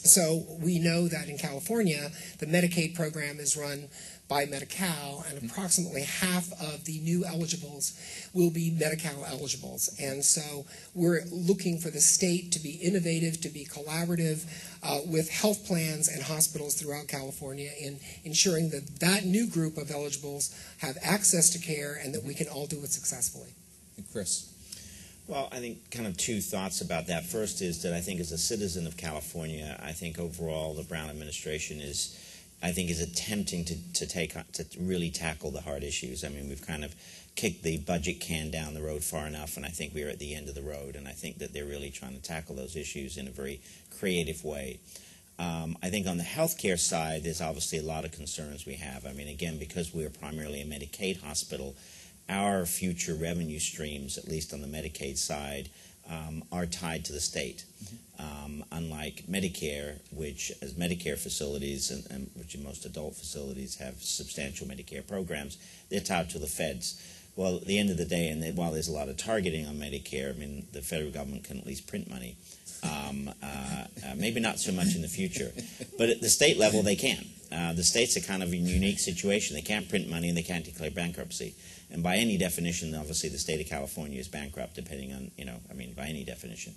So we know that in California, the Medicaid program is run by Medi-Cal, and approximately half of the new eligibles will be Medi-Cal eligibles. And so we're looking for the state to be innovative, to be collaborative uh, with health plans and hospitals throughout California in ensuring that that new group of eligibles have access to care and that we can all do it successfully. And Chris? Well, I think kind of two thoughts about that. First is that I think as a citizen of California, I think overall the Brown administration is I think is attempting to, to take to really tackle the hard issues. I mean, we've kind of kicked the budget can down the road far enough, and I think we're at the end of the road, and I think that they're really trying to tackle those issues in a very creative way. Um, I think on the healthcare side, there's obviously a lot of concerns we have. I mean, again, because we are primarily a Medicaid hospital, our future revenue streams, at least on the Medicaid side, Um, are tied to the state, um, unlike Medicare, which as Medicare facilities and, and which in most adult facilities have substantial Medicare programs, they're tied to the feds. Well, at the end of the day, and while there's a lot of targeting on Medicare, I mean, the federal government can at least print money. Um, uh, uh, maybe not so much in the future. But at the state level, they can. Uh, the states are kind of in a unique situation. They can't print money and they can't declare bankruptcy. And by any definition, obviously, the state of California is bankrupt, depending on, you know, I mean, by any definition.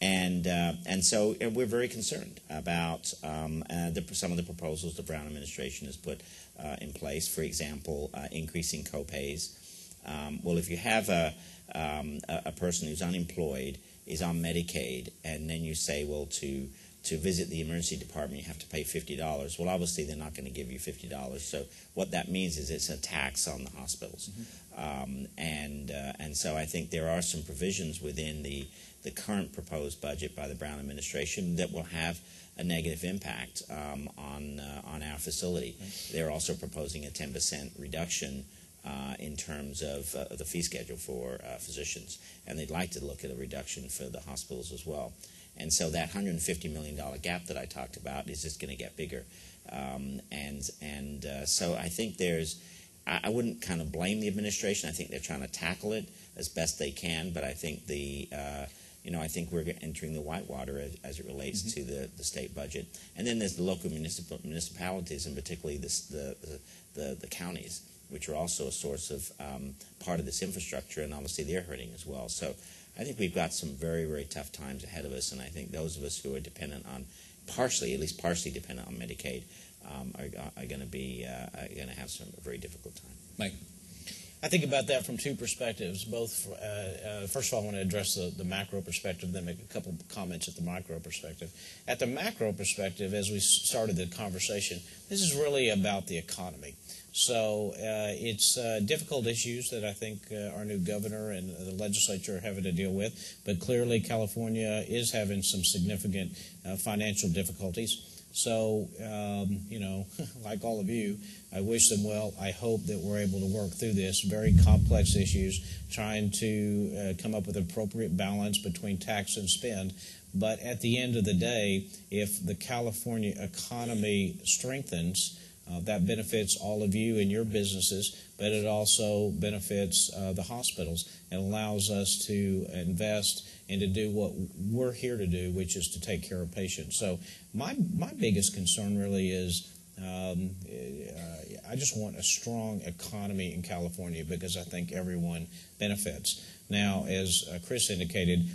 And, uh, and so we're very concerned about um, uh, the, some of the proposals the Brown administration has put uh, in place. For example, uh, increasing copays. Um, well, if you have a, um, a, a person who's unemployed, is on Medicaid, and then you say, well, to to visit the emergency department, you have to pay fifty dollars. Well, obviously, they're not going to give you fifty dollars. So what that means is it's a tax on the hospitals. Mm-hmm. um, and uh, and so I think there are some provisions within the the current proposed budget by the Brown administration that will have a negative impact um, on uh, on our facility. Mm-hmm. They're also proposing a ten percent reduction Uh, in terms of uh, the fee schedule for uh, physicians. And they'd like to look at a reduction for the hospitals as well. And so that one hundred fifty million dollars gap that I talked about is just going to get bigger. Um, and and uh, so I think there's – I wouldn't kind of blame the administration. I think they're trying to tackle it as best they can. But I think the uh, – you know, I think we're entering the whitewater as, as it relates mm-hmm. to the, the state budget. And then there's the local municipal, municipalities and particularly this, the, the, the, the counties, which are also a source of um, part of this infrastructure, and obviously they're hurting as well. So I think we've got some very, very tough times ahead of us, and I think those of us who are dependent on, partially, at least partially dependent on Medicaid, um, are, are going to be, uh, are going to have some a very difficult time. Mike? I think about that from two perspectives. Both, uh, uh, first of all, I want to address the, the macro perspective, then make a couple of comments at the micro perspective. At the macro perspective, as we started the conversation, this is really about the economy. So uh, it's uh, difficult issues that I think uh, our new governor and the legislature are having to deal with, but clearly California is having some significant uh, financial difficulties. So, um, you know, like all of you, I wish them well. I hope that we're able to work through this. Very complex issues, trying to uh, come up with appropriate balance between tax and spend. But at the end of the day, if the California economy strengthens, Uh, that benefits all of you and your businesses, but it also benefits uh, the hospitals and allows us to invest and to do what we're here to do, which is to take care of patients. So my, my biggest concern really is um, uh, I just want a strong economy in California because I think everyone benefits. Now, as uh, Chris indicated,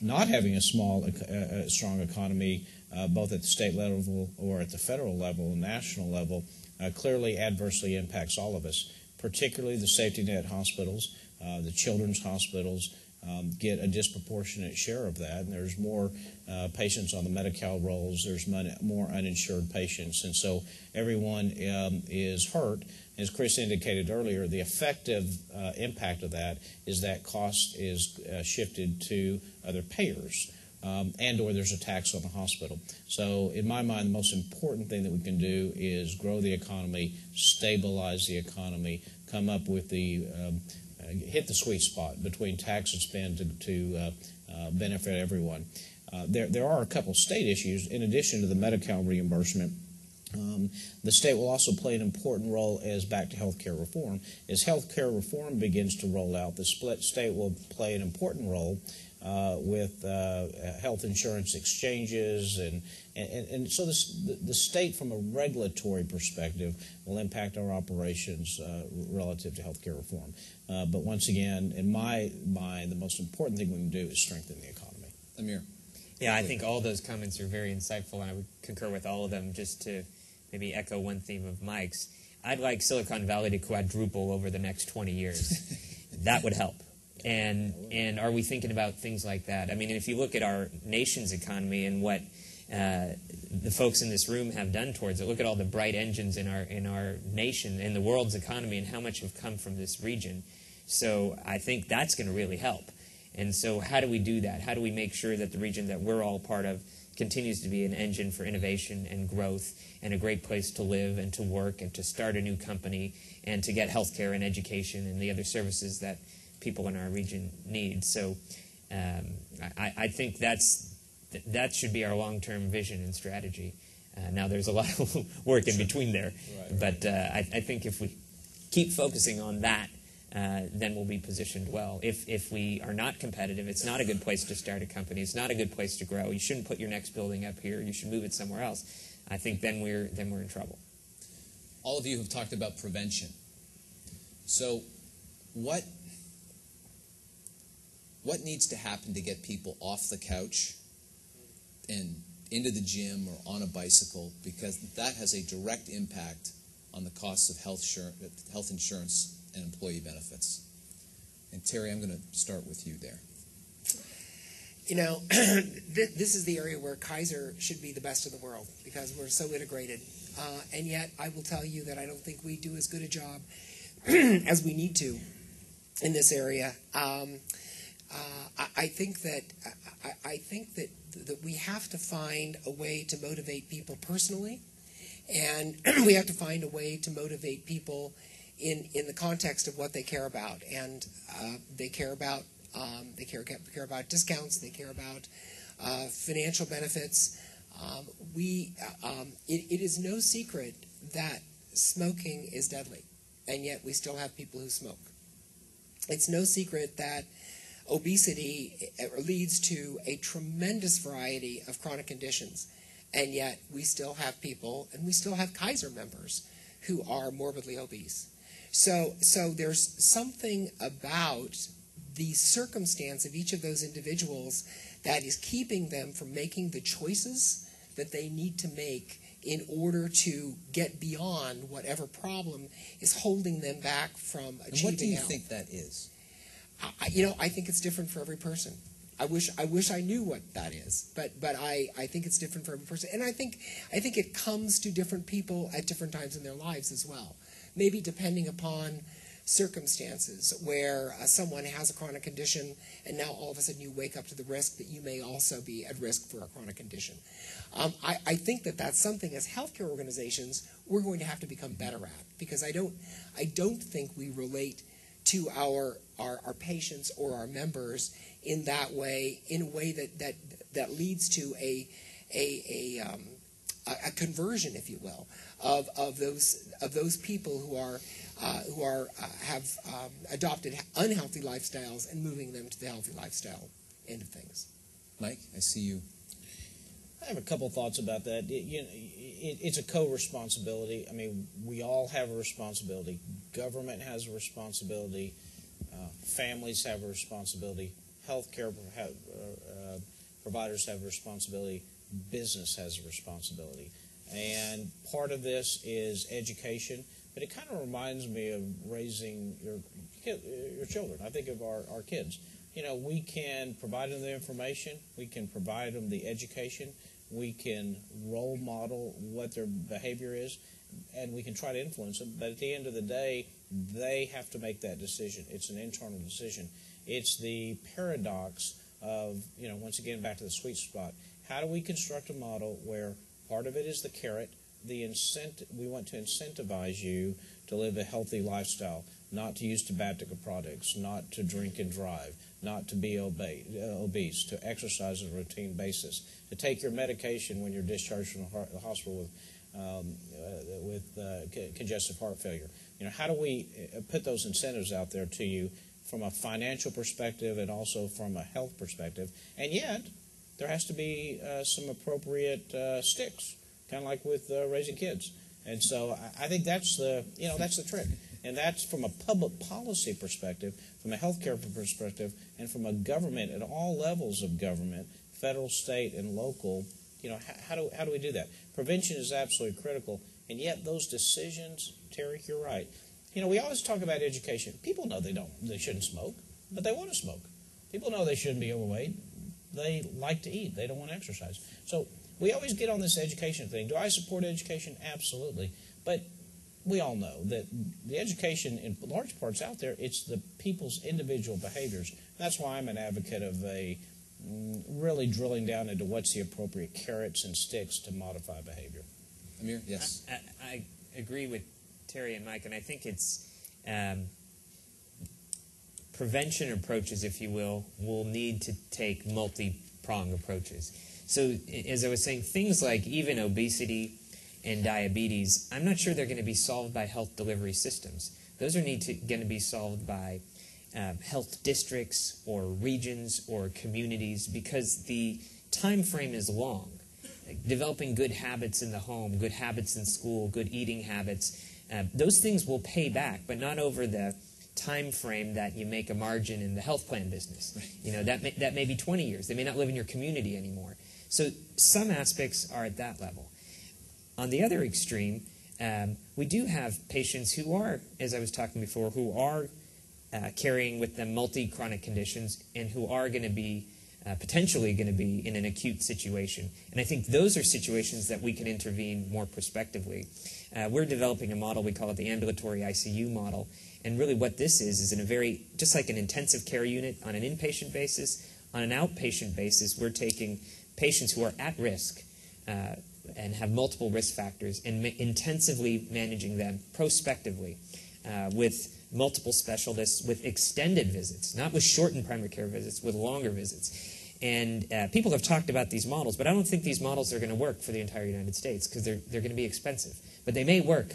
not having a small, uh, strong economy Uh, both at the state level or at the federal level and national level, uh, clearly adversely impacts all of us, particularly the safety net hospitals, uh, the children's hospitals um, get a disproportionate share of that. And there's more uh, patients on the Medi-Cal rolls, there's more uninsured patients, and so everyone um, is hurt. As Chris indicated earlier, the effective uh, impact of that is that cost is uh, shifted to other payers. Um, and or there's a tax on the hospital. So in my mind, the most important thing that we can do is grow the economy, stabilize the economy, come up with the, um, uh, hit the sweet spot between tax and spend to, to uh, uh, benefit everyone. Uh, there, there are a couple state issues in addition to the Medi-Cal reimbursement. Um, the state will also play an important role as back to health care reform. As health care reform begins to roll out, the split state will play an important role Uh, with uh, health insurance exchanges, and, and, and so this, the state from a regulatory perspective will impact our operations uh, relative to health care reform. Uh, but once again, in my mind, the most important thing we can do is strengthen the economy. Amir. Yeah, I think all those comments are very insightful, and I would concur with all of them. Just to maybe echo one theme of Mike's, I'd like Silicon Valley to quadruple over the next twenty years. That would help. And, and are we thinking about things like that? I mean, if you look at our nation's economy and what uh, the folks in this room have done towards it, look at all the bright engines in our, in our nation, in the world's economy, and how much have come from this region. So I think that's going to really help. And so how do we do that? How do we make sure that the region that we're all part of continues to be an engine for innovation and growth and a great place to live and to work and to start a new company and to get health care and education and the other services that people in our region need? So um, I, I think that's that should be our long-term vision and strategy. Uh, now there's a lot of work in between there, right, right. but uh, I, I think if we keep focusing on that, uh, then we'll be positioned well. If, if we are not competitive, it's not a good place to start a company. It's not a good place to grow. You shouldn't put your next building up here. You should move it somewhere else. I think then we're, then we're in trouble. All of you have talked about prevention. So what, what needs to happen to get people off the couch and into the gym or on a bicycle? Because that has a direct impact on the costs of health, health insurance and employee benefits. And Terry, I'm going to start with you there. You know, th this is the area where Kaiser should be the best in the world because we're so integrated. Uh, and yet, I will tell you that I don't think we do as good a job as we need to in this area. Um, uh, I, I think that I, I think that that we have to find a way to motivate people personally. And we have to find a way to motivate people in, in the context of what they care about. And uh, they care about um, they care, care about discounts. They care about uh, financial benefits. Um, we um, it, it is no secret that smoking is deadly, and yet we still have people who smoke. It's no secret that obesity leads to a tremendous variety of chronic conditions. And yet we still have people, and we still have Kaiser members who are morbidly obese. So, so there's something about the circumstance of each of those individuals that is keeping them from making the choices that they need to make in order to get beyond whatever problem is holding them back from achieving health. What do you think that is? I, you know, I think it's different for every person. I wish I wish I knew what that is, but but I, I think it's different for every person, and I think I think it comes to different people at different times in their lives as well. Maybe depending upon circumstances where uh, someone has a chronic condition, and now all of a sudden you wake up to the risk that you may also be at risk for a chronic condition. Um, I, I think that that's something as healthcare organizations we're going to have to become better at, because I don't I don't think we relate to our our, our patients or our members in that way, in a way that that that leads to a a a, um, a conversion, if you will, of of those of those people who are uh, who are uh, have um, adopted unhealthy lifestyles and moving them to the healthy lifestyle end of things. Mike, I see you. I have a couple thoughts about that. It, you know, it, it's a co-responsibility. I mean, we all have a responsibility. Government has a responsibility. Uh, families have a responsibility. Healthcare uh, providers have a responsibility. Business has a responsibility, and part of this is education. But it kind of reminds me of raising your your children. I think of our our kids. You know, we can provide them the information. We can provide them the education. We can role model what their behavior is, and we can try to influence them. But at the end of the day, they have to make that decision. It's an internal decision. It's the paradox of, you know, once again, back to the sweet spot. How do we construct a model where part of it is the carrot, the incentive, we want to incentivize you to live a healthy lifestyle, not to use tobacco products, not to drink and drive, not to be obese, to exercise on a routine basis, to take your medication when you're discharged from the hospital with, um, uh, with uh, congestive heart failure. You know, how do we put those incentives out there to you from a financial perspective and also from a health perspective? And yet, there has to be uh, some appropriate uh, sticks, kind of like with uh, raising kids. And so I, I think that's the, you know, that's the trick. And that's from a public policy perspective, from a healthcare perspective, and from a government at all levels of government, federal, state, and local. You know, how, how do how do we do that? Prevention is absolutely critical. And yet those decisions, Terry, you're right. You know, we always talk about education. People know they don't, they shouldn't smoke, but they want to smoke. People know they shouldn't be overweight. They like to eat. They don't want to exercise. So we always get on this education thing. Do I support education? Absolutely. But we all know that the education in large parts out there, it's the people's individual behaviors. That's why I'm an advocate of a really drilling down into what's the appropriate carrots and sticks to modify behavior. Amir, yes. I, I, I agree with Terry and Mike, and I think it's um, prevention approaches, if you will, will need to take multi-pronged approaches. So as I was saying, things like even obesity and diabetes, I'm not sure they're going to be solved by health delivery systems. Those are need to, going to be solved by um, health districts or regions or communities, because the time frame is long. Like developing good habits in the home, good habits in school, good eating habits, uh, those things will pay back, but not over the time frame that you make a margin in the health plan business. Right. You know, that may, that may be twenty years. They may not live in your community anymore. So some aspects are at that level. On the other extreme, um, we do have patients who are, as I was talking before, who are uh, carrying with them multi-chronic conditions and who are going to be uh, potentially going to be in an acute situation. And I think those are situations that we can intervene more prospectively. Uh, we're developing a model, we call it the ambulatory I C U model. And really what this is, is in a very, just like an intensive care unit on an inpatient basis, on an outpatient basis, we're taking patients who are at risk uh, and have multiple risk factors and ma intensively managing them prospectively uh, with multiple specialists, with extended visits, not with shortened primary care visits, with longer visits. And uh, people have talked about these models, but I don't think these models are going to work for the entire United States because they're, they're going to be expensive. But they may work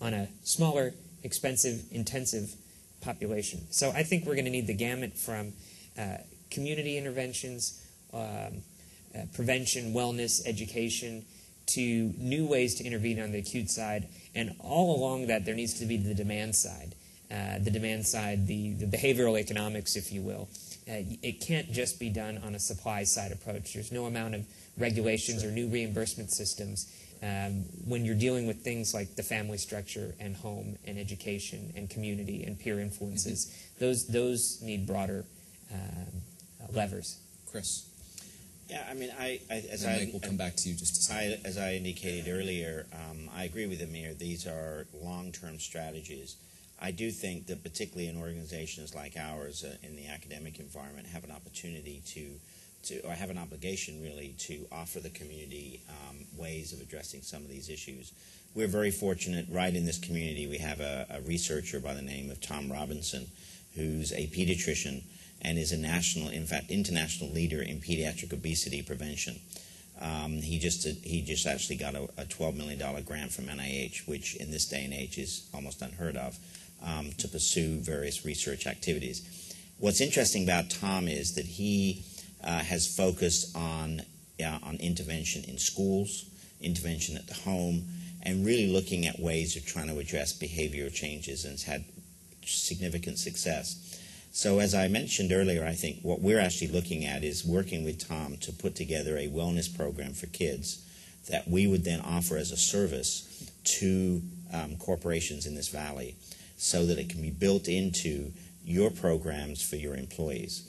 on a smaller, expensive, intensive population. So I think we're going to need the gamut from uh, community interventions, um, Uh, prevention, wellness, education, to new ways to intervene on the acute side. And all along that, there needs to be the demand side, uh, the demand side, the, the behavioral economics, if you will. Uh, it can't just be done on a supply side approach. There's no amount of regulations or new reimbursement systems um, when you're dealing with things like the family structure and home and education and community and peer influences. Mm-hmm. Those, those need broader um, levers. Chris. Yeah, I mean, I, I as I will come back to you just a second. I, as I indicated earlier, um, I agree with Amir. These are long-term strategies. I do think that, particularly in organizations like ours, uh, in the academic environment, have an opportunity to, to, or have an obligation really, to offer the community um, ways of addressing some of these issues. We're very fortunate, right in this community, we have a, a researcher by the name of Tom Robinson, who's a pediatrician and is a national, in fact, international leader in pediatric obesity prevention. Um, he just he just actually got a, a twelve million dollar grant from N I H, which in this day and age is almost unheard of, um, to pursue various research activities. What's interesting about Tom is that he uh, has focused on uh, on intervention in schools, intervention at the home, and really looking at ways of trying to address behavioral changes, and has had significant success. So as I mentioned earlier, I think what we're actually looking at is working with Tom to put together a wellness program for kids that we would then offer as a service to um, corporations in this valley, so that it can be built into your programs for your employees.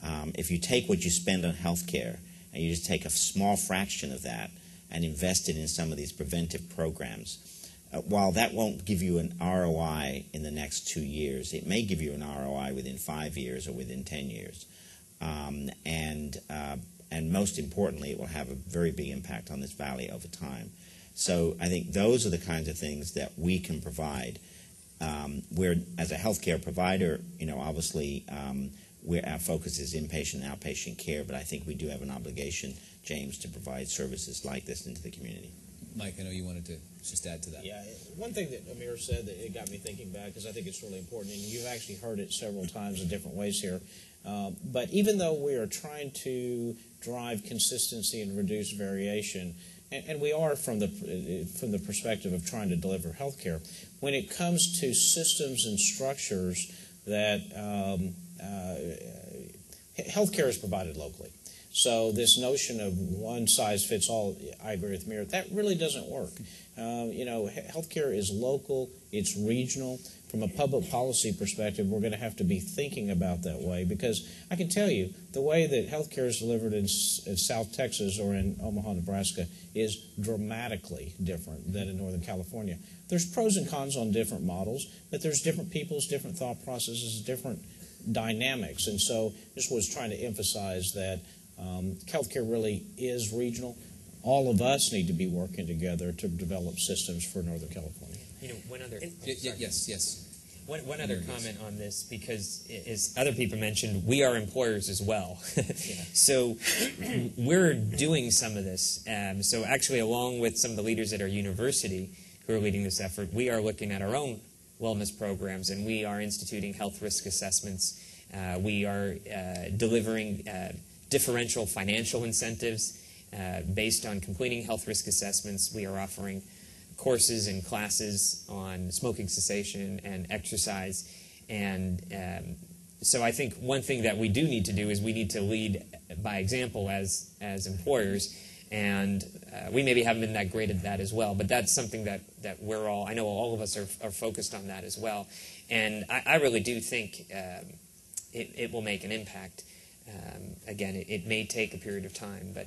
Um, if you take what you spend on health care and you just take a small fraction of that and invest it in some of these preventive programs, Uh, while that won't give you an R O I in the next two years, it may give you an R O I within five years or within ten years. Um, and, uh, and most importantly, it will have a very big impact on this valley over time. So I think those are the kinds of things that we can provide. Um, we're, as a healthcare provider, you know, obviously um, we're, our focus is inpatient and outpatient care, but I think we do have an obligation, James, to provide services like this into the community. Mike, I know you wanted to just add to that. Yeah, one thing that Amir said that it got me thinking back, because I think it's really important, and you've actually heard it several times in different ways here, uh, but even though we are trying to drive consistency and reduce variation, and, and we are from the, from the perspective of trying to deliver health care, when it comes to systems and structures that um, uh, health care is provided locally. So this notion of one size fits all, I agree with Amir, that really doesn't work. Uh, you know, healthcare is local, it's regional. From a public policy perspective, we're going to have to be thinking about that way, because I can tell you the way that healthcare is delivered in, in South Texas or in Omaha, Nebraska is dramatically different than in Northern California. There's pros and cons on different models, but there's different people's, different thought processes, different dynamics. And so this was trying to emphasize that Um, healthcare really is regional. All of us need to be working together to develop systems for Northern California. You know, one other it, oh, y yes, yes. One, one other comment is. on this, because as other people mentioned, we are employers as well. Yeah. So we're doing some of this. Um, so actually, along with some of the leaders at our university who are leading this effort, we are looking at our own wellness programs, and we are instituting health risk assessments. Uh, we are uh, delivering uh, differential financial incentives uh, based on completing health risk assessments. We are offering courses and classes on smoking cessation and exercise. And um, so I think one thing that we do need to do is we need to lead by example as, as employers. And uh, we maybe haven't been that great at that as well, but that's something that, that we're all, I know all of us are, are focused on that as well. And I, I really do think um, it, it will make an impact. Um, again, it, it may take a period of time, but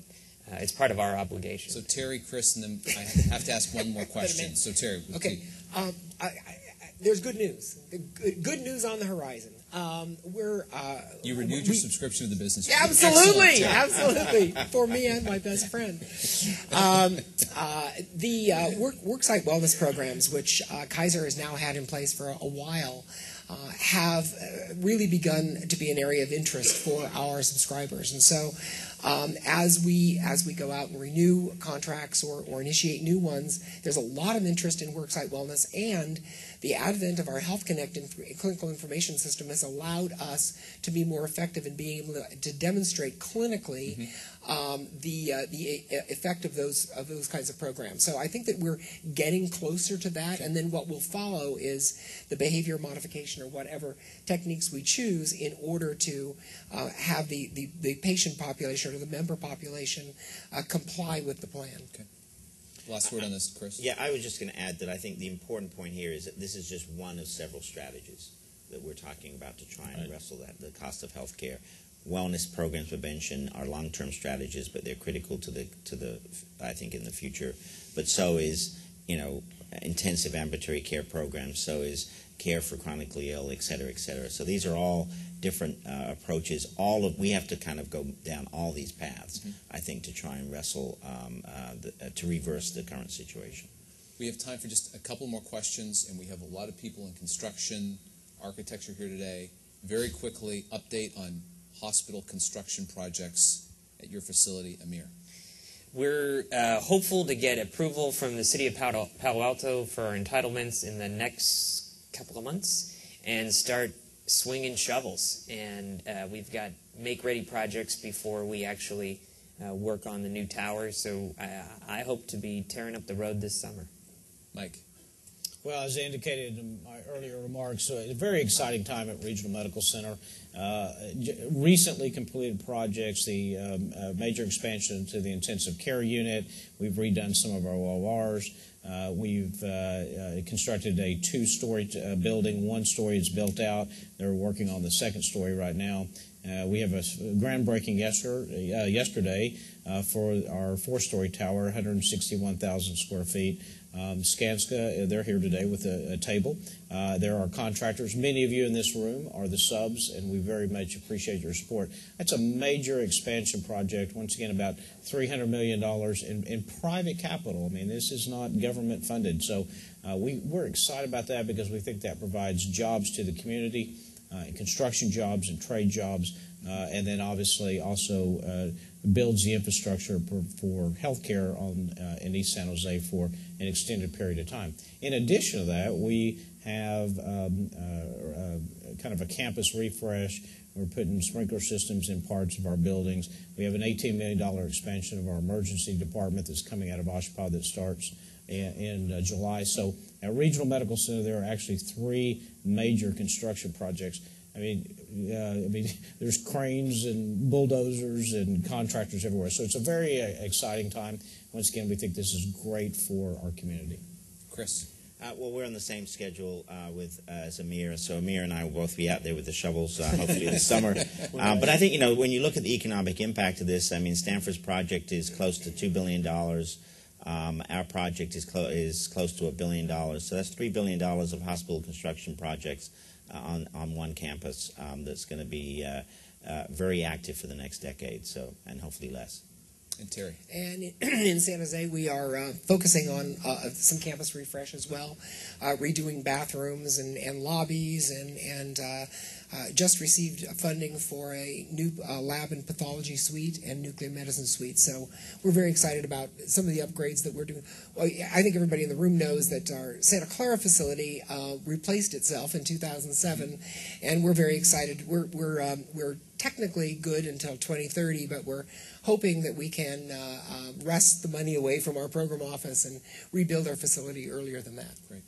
uh, it's part of our obligation. So Terry, Chris, and then I have to ask one more question. So Terry. Okay. Um, I, I, there's good news. Good, good news on the horizon. Um, we're, uh, you renewed we, your subscription to the business. Absolutely, absolutely, for me and my best friend. Um, uh, the uh, work, worksite wellness programs, which uh, Kaiser has now had in place for a, a while, uh, have really begun to be an area of interest for our subscribers. And so um, as we as we go out and renew contracts or, or initiate new ones, there's a lot of interest in worksite wellness, and the advent of our Health Connect inf clinical information system has allowed us to be more effective in being able to, to demonstrate clinically mm-hmm. um, the uh, the effect of those of those kinds of programs. So I think that we're getting closer to that, and then what will follow is the behavior modification or whatever techniques we choose in order to uh, have the, the, the patient population or the member population uh, comply with the plan. Okay. Last word on this, Chris. Yeah, I was just going to add that I think the important point here is that this is just one of several strategies that we're talking about to try and right. wrestle that, the cost of health care. Wellness programs prevention are long-term strategies, but they're critical to the, to the, I think, in the future. But so is, you know, intensive ambulatory care programs, so is care for chronically ill, et cetera, et cetera. So these are all different uh, approaches. All of, we have to kind of go down all these paths, mm-hmm. I think, to try and wrestle, um, uh, the, uh, to reverse the current situation. We have time for just a couple more questions, and we have a lot of people in construction, architecture here today. Very quickly, update on hospital construction projects at your facility, Amir. We're uh, hopeful to get approval from the City of Palo Alto for our entitlements in the next couple of months and start swinging shovels. And uh, we've got make-ready projects before we actually uh, work on the new tower. So uh, I hope to be tearing up the road this summer. Mike. Well, as I indicated in my earlier remarks, uh, a very exciting time at Regional Medical Center. Uh, recently completed projects, the um, uh, major expansion to the intensive care unit. We've redone some of our O Rs. Uh, we've uh, uh, constructed a two-story uh, building. One story is built out. They're working on the second story right now. Uh, we have a groundbreaking yester uh, yesterday uh, for our four-story tower, one hundred sixty-one thousand square feet. Um, Skanska, they're here today with a, a table. Uh, there are contractors. Many of you in this room are the subs, and we very much appreciate your support. That's a major expansion project, once again, about three hundred million dollars in, in private capital. I mean, this is not government funded. So uh, we, we're excited about that because we think that provides jobs to the community, uh, and construction jobs and trade jobs, uh, and then obviously also uh, builds the infrastructure for, for healthcare on uh, in East San Jose for an extended period of time. In addition to that, we have um, uh, uh, kind of a campus refresh. We're putting sprinkler systems in parts of our buildings. We have an eighteen million dollar expansion of our emergency department that's coming out of OSHPOT that starts in, in uh, July. So at Regional Medical Center, there are actually three major construction projects. I mean, uh, I mean, there's cranes and bulldozers and contractors everywhere. So it's a very uh, exciting time. Once again, we think this is great for our community. Chris. Uh, well, we're on the same schedule uh, with uh, as Amir. So Amir and I will both be out there with the shovels uh, hopefully this summer. Uh, but I think, you know, when you look at the economic impact of this, I mean, Stanford's project is close to two billion dollars. Um, our project is, clo is close to a billion dollars. So that's three billion dollars of hospital construction projects on, on one campus um, that's going to be uh, uh, very active for the next decade, so, and hopefully less. And Terry. And in San Jose, we are uh, focusing on uh, some campus refresh as well, uh, redoing bathrooms and, and lobbies, and, and uh, uh, just received funding for a new uh, lab and pathology suite and nuclear medicine suite. So we're very excited about some of the upgrades that we're doing. Well, I think everybody in the room knows that our Santa Clara facility uh, replaced itself in two thousand seven, and we're very excited. We're, we're, um, we're technically good until twenty thirty, but we're hoping that we can uh, uh, wrest the money away from our program office and rebuild our facility earlier than that. Great.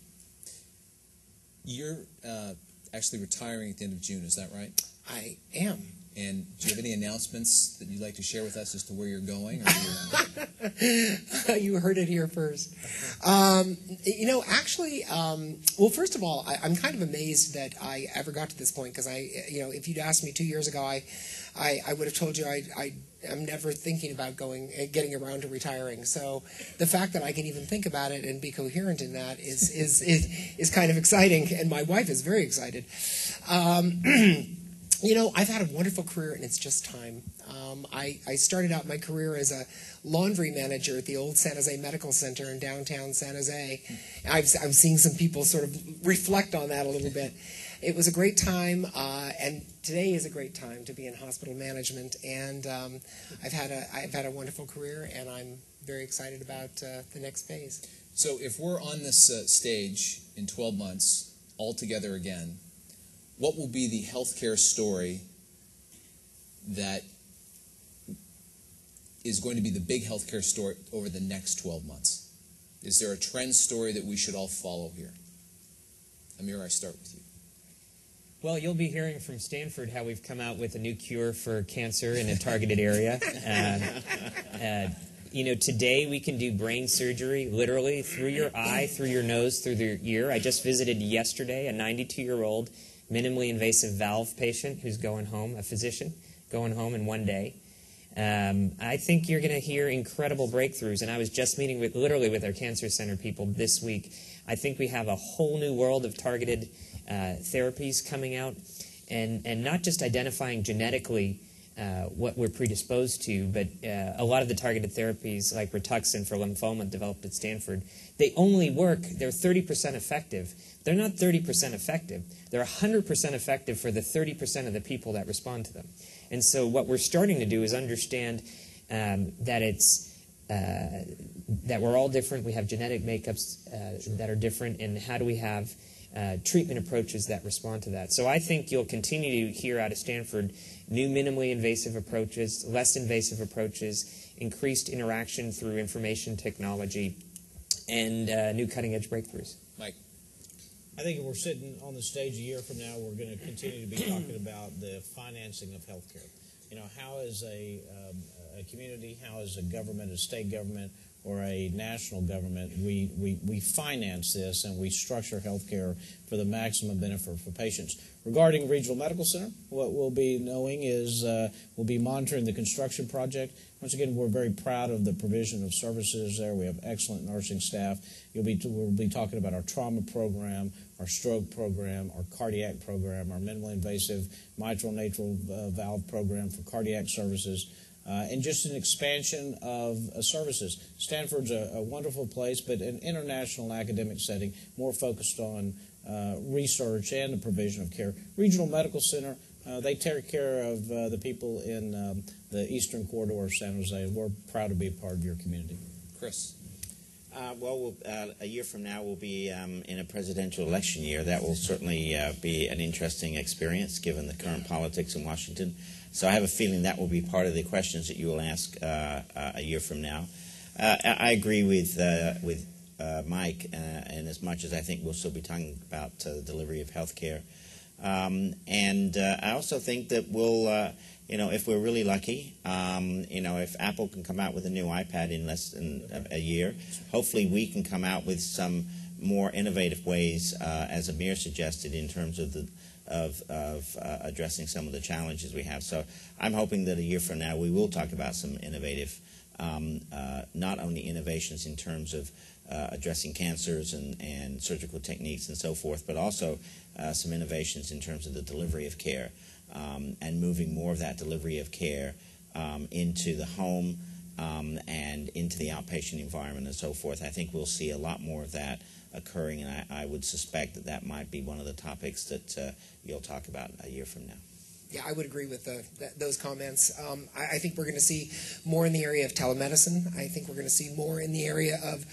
You're uh, actually retiring at the end of June, is that right? I am. And do you have any announcements that you'd like to share with us as to where you're going? Or you're... You heard it here first. Um, you know, actually, um, well, first of all, I, I'm kind of amazed that I ever got to this point, because I, you know, if you'd asked me two years ago, I, I, I would have told you I, I, I'm never thinking about going, getting around to retiring. So the fact that I can even think about it and be coherent in that is is is, is kind of exciting, and my wife is very excited. Um, You know, I've had a wonderful career, and it's just time. Um, I, I started out my career as a laundry manager at the old San Jose Medical Center in downtown San Jose. I've, I'm seeing some people sort of reflect on that a little bit. It was a great time, uh, and today is a great time to be in hospital management. And um, I've had a I've had a wonderful career, and I'm very excited about uh, the next phase. So, if we're on this uh, stage in twelve months all together again, what will be the healthcare story that is going to be the big healthcare story over the next twelve months? Is there a trend story that we should all follow here? Amir, I start with you. Well, you'll be hearing from Stanford how we've come out with a new cure for cancer in a targeted area. Uh, uh, You know, today we can do brain surgery literally through your eye, through your nose, through your ear. I just visited yesterday a ninety-two-year-old minimally invasive valve patient who's going home, a physician, going home in one day. Um, I think you're going to hear incredible breakthroughs. And I was just meeting with literally with our cancer center people this week. I think we have a whole new world of targeted uh, therapies coming out, and, and not just identifying genetically Uh, what we're predisposed to, but uh, a lot of the targeted therapies like Rituxan for lymphoma developed at Stanford, they only work, they're thirty percent effective. They're not thirty percent effective. They're one hundred percent effective for the thirty percent of the people that respond to them. And so what we're starting to do is understand um, that it's, uh, that we're all different, we have genetic makeups uh, sure. that are different, and how do we have Uh, treatment approaches that respond to that. So I think you'll continue to hear out of Stanford new minimally invasive approaches, less invasive approaches, increased interaction through information technology, and uh, new cutting-edge breakthroughs. Mike. I think if we're sitting on the stage a year from now, we're going to continue to be talking about the financing of healthcare. You know, how is a, um, a community, how is a government, a state government, or a national government, we, we, we finance this and we structure health care for the maximum benefit for patients. Regarding Regional Medical Center, what we'll be knowing is uh, we'll be monitoring the construction project. Once again, we're very proud of the provision of services there. We have excellent nursing staff. You'll be, we'll be talking about our trauma program, our stroke program, our cardiac program, our minimally invasive mitral mitral uh, valve program for cardiac services. Uh, and just an expansion of uh, services. Stanford's a, a wonderful place, but an international academic setting, more focused on uh, research and the provision of care. Regional Medical Center, uh, they take care of uh, the people in um, the eastern corridor of San Jose. We're proud to be a part of your community. Chris. Uh, well, we'll uh, a year from now, we'll be um, in a presidential election year. That will certainly uh, be an interesting experience, given the current politics in Washington. So I have a feeling that will be part of the questions that you will ask uh, uh, a year from now. Uh, I agree with uh, with uh, Mike, uh, and as much as I think we'll still be talking about uh, the delivery of health care. Um, and uh, I also think that we'll, uh, you know, if we're really lucky, um, you know, if Apple can come out with a new iPad in less than a, a year, hopefully we can come out with some more innovative ways, uh, as Amir suggested, in terms of the of, of uh, addressing some of the challenges we have. So I'm hoping that a year from now we will talk about some innovative, um, uh, not only innovations in terms of uh, addressing cancers and, and surgical techniques and so forth, but also uh, some innovations in terms of the delivery of care, um, and moving more of that delivery of care um, into the home, um, and into the outpatient environment and so forth. I think we'll see a lot more of that occurring, and I, I would suspect that that might be one of the topics that uh, you'll talk about a year from now. Yeah, I would agree with the, th those comments. Um, I, I think we're going to see more in the area of telemedicine. I think we're going to see more in the area of,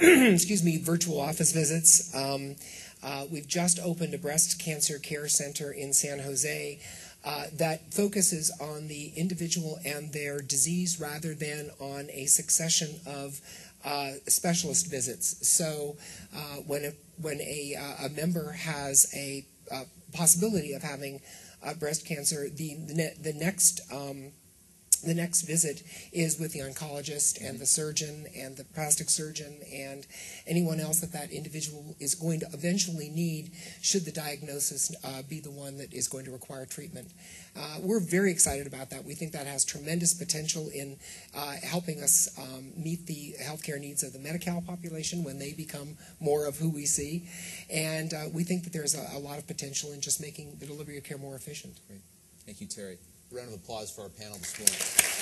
excuse me, virtual office visits. Um, uh, we've just opened a breast cancer care center in San Jose uh, that focuses on the individual and their disease rather than on a succession of Uh, specialist visits. So uh, when a, when a, uh, a member has a, a possibility of having uh, breast cancer, the the, ne the next um, the next visit is with the oncologist and the surgeon and the plastic surgeon and anyone else that that individual is going to eventually need should the diagnosis uh, be the one that is going to require treatment. Uh, we're very excited about that. We think that has tremendous potential in uh, helping us um, meet the healthcare needs of the Medi-Cal population when they become more of who we see. And uh, we think that there's a, a lot of potential in just making the delivery of care more efficient. Great. Thank you, Terry. Round of applause for our panel this morning.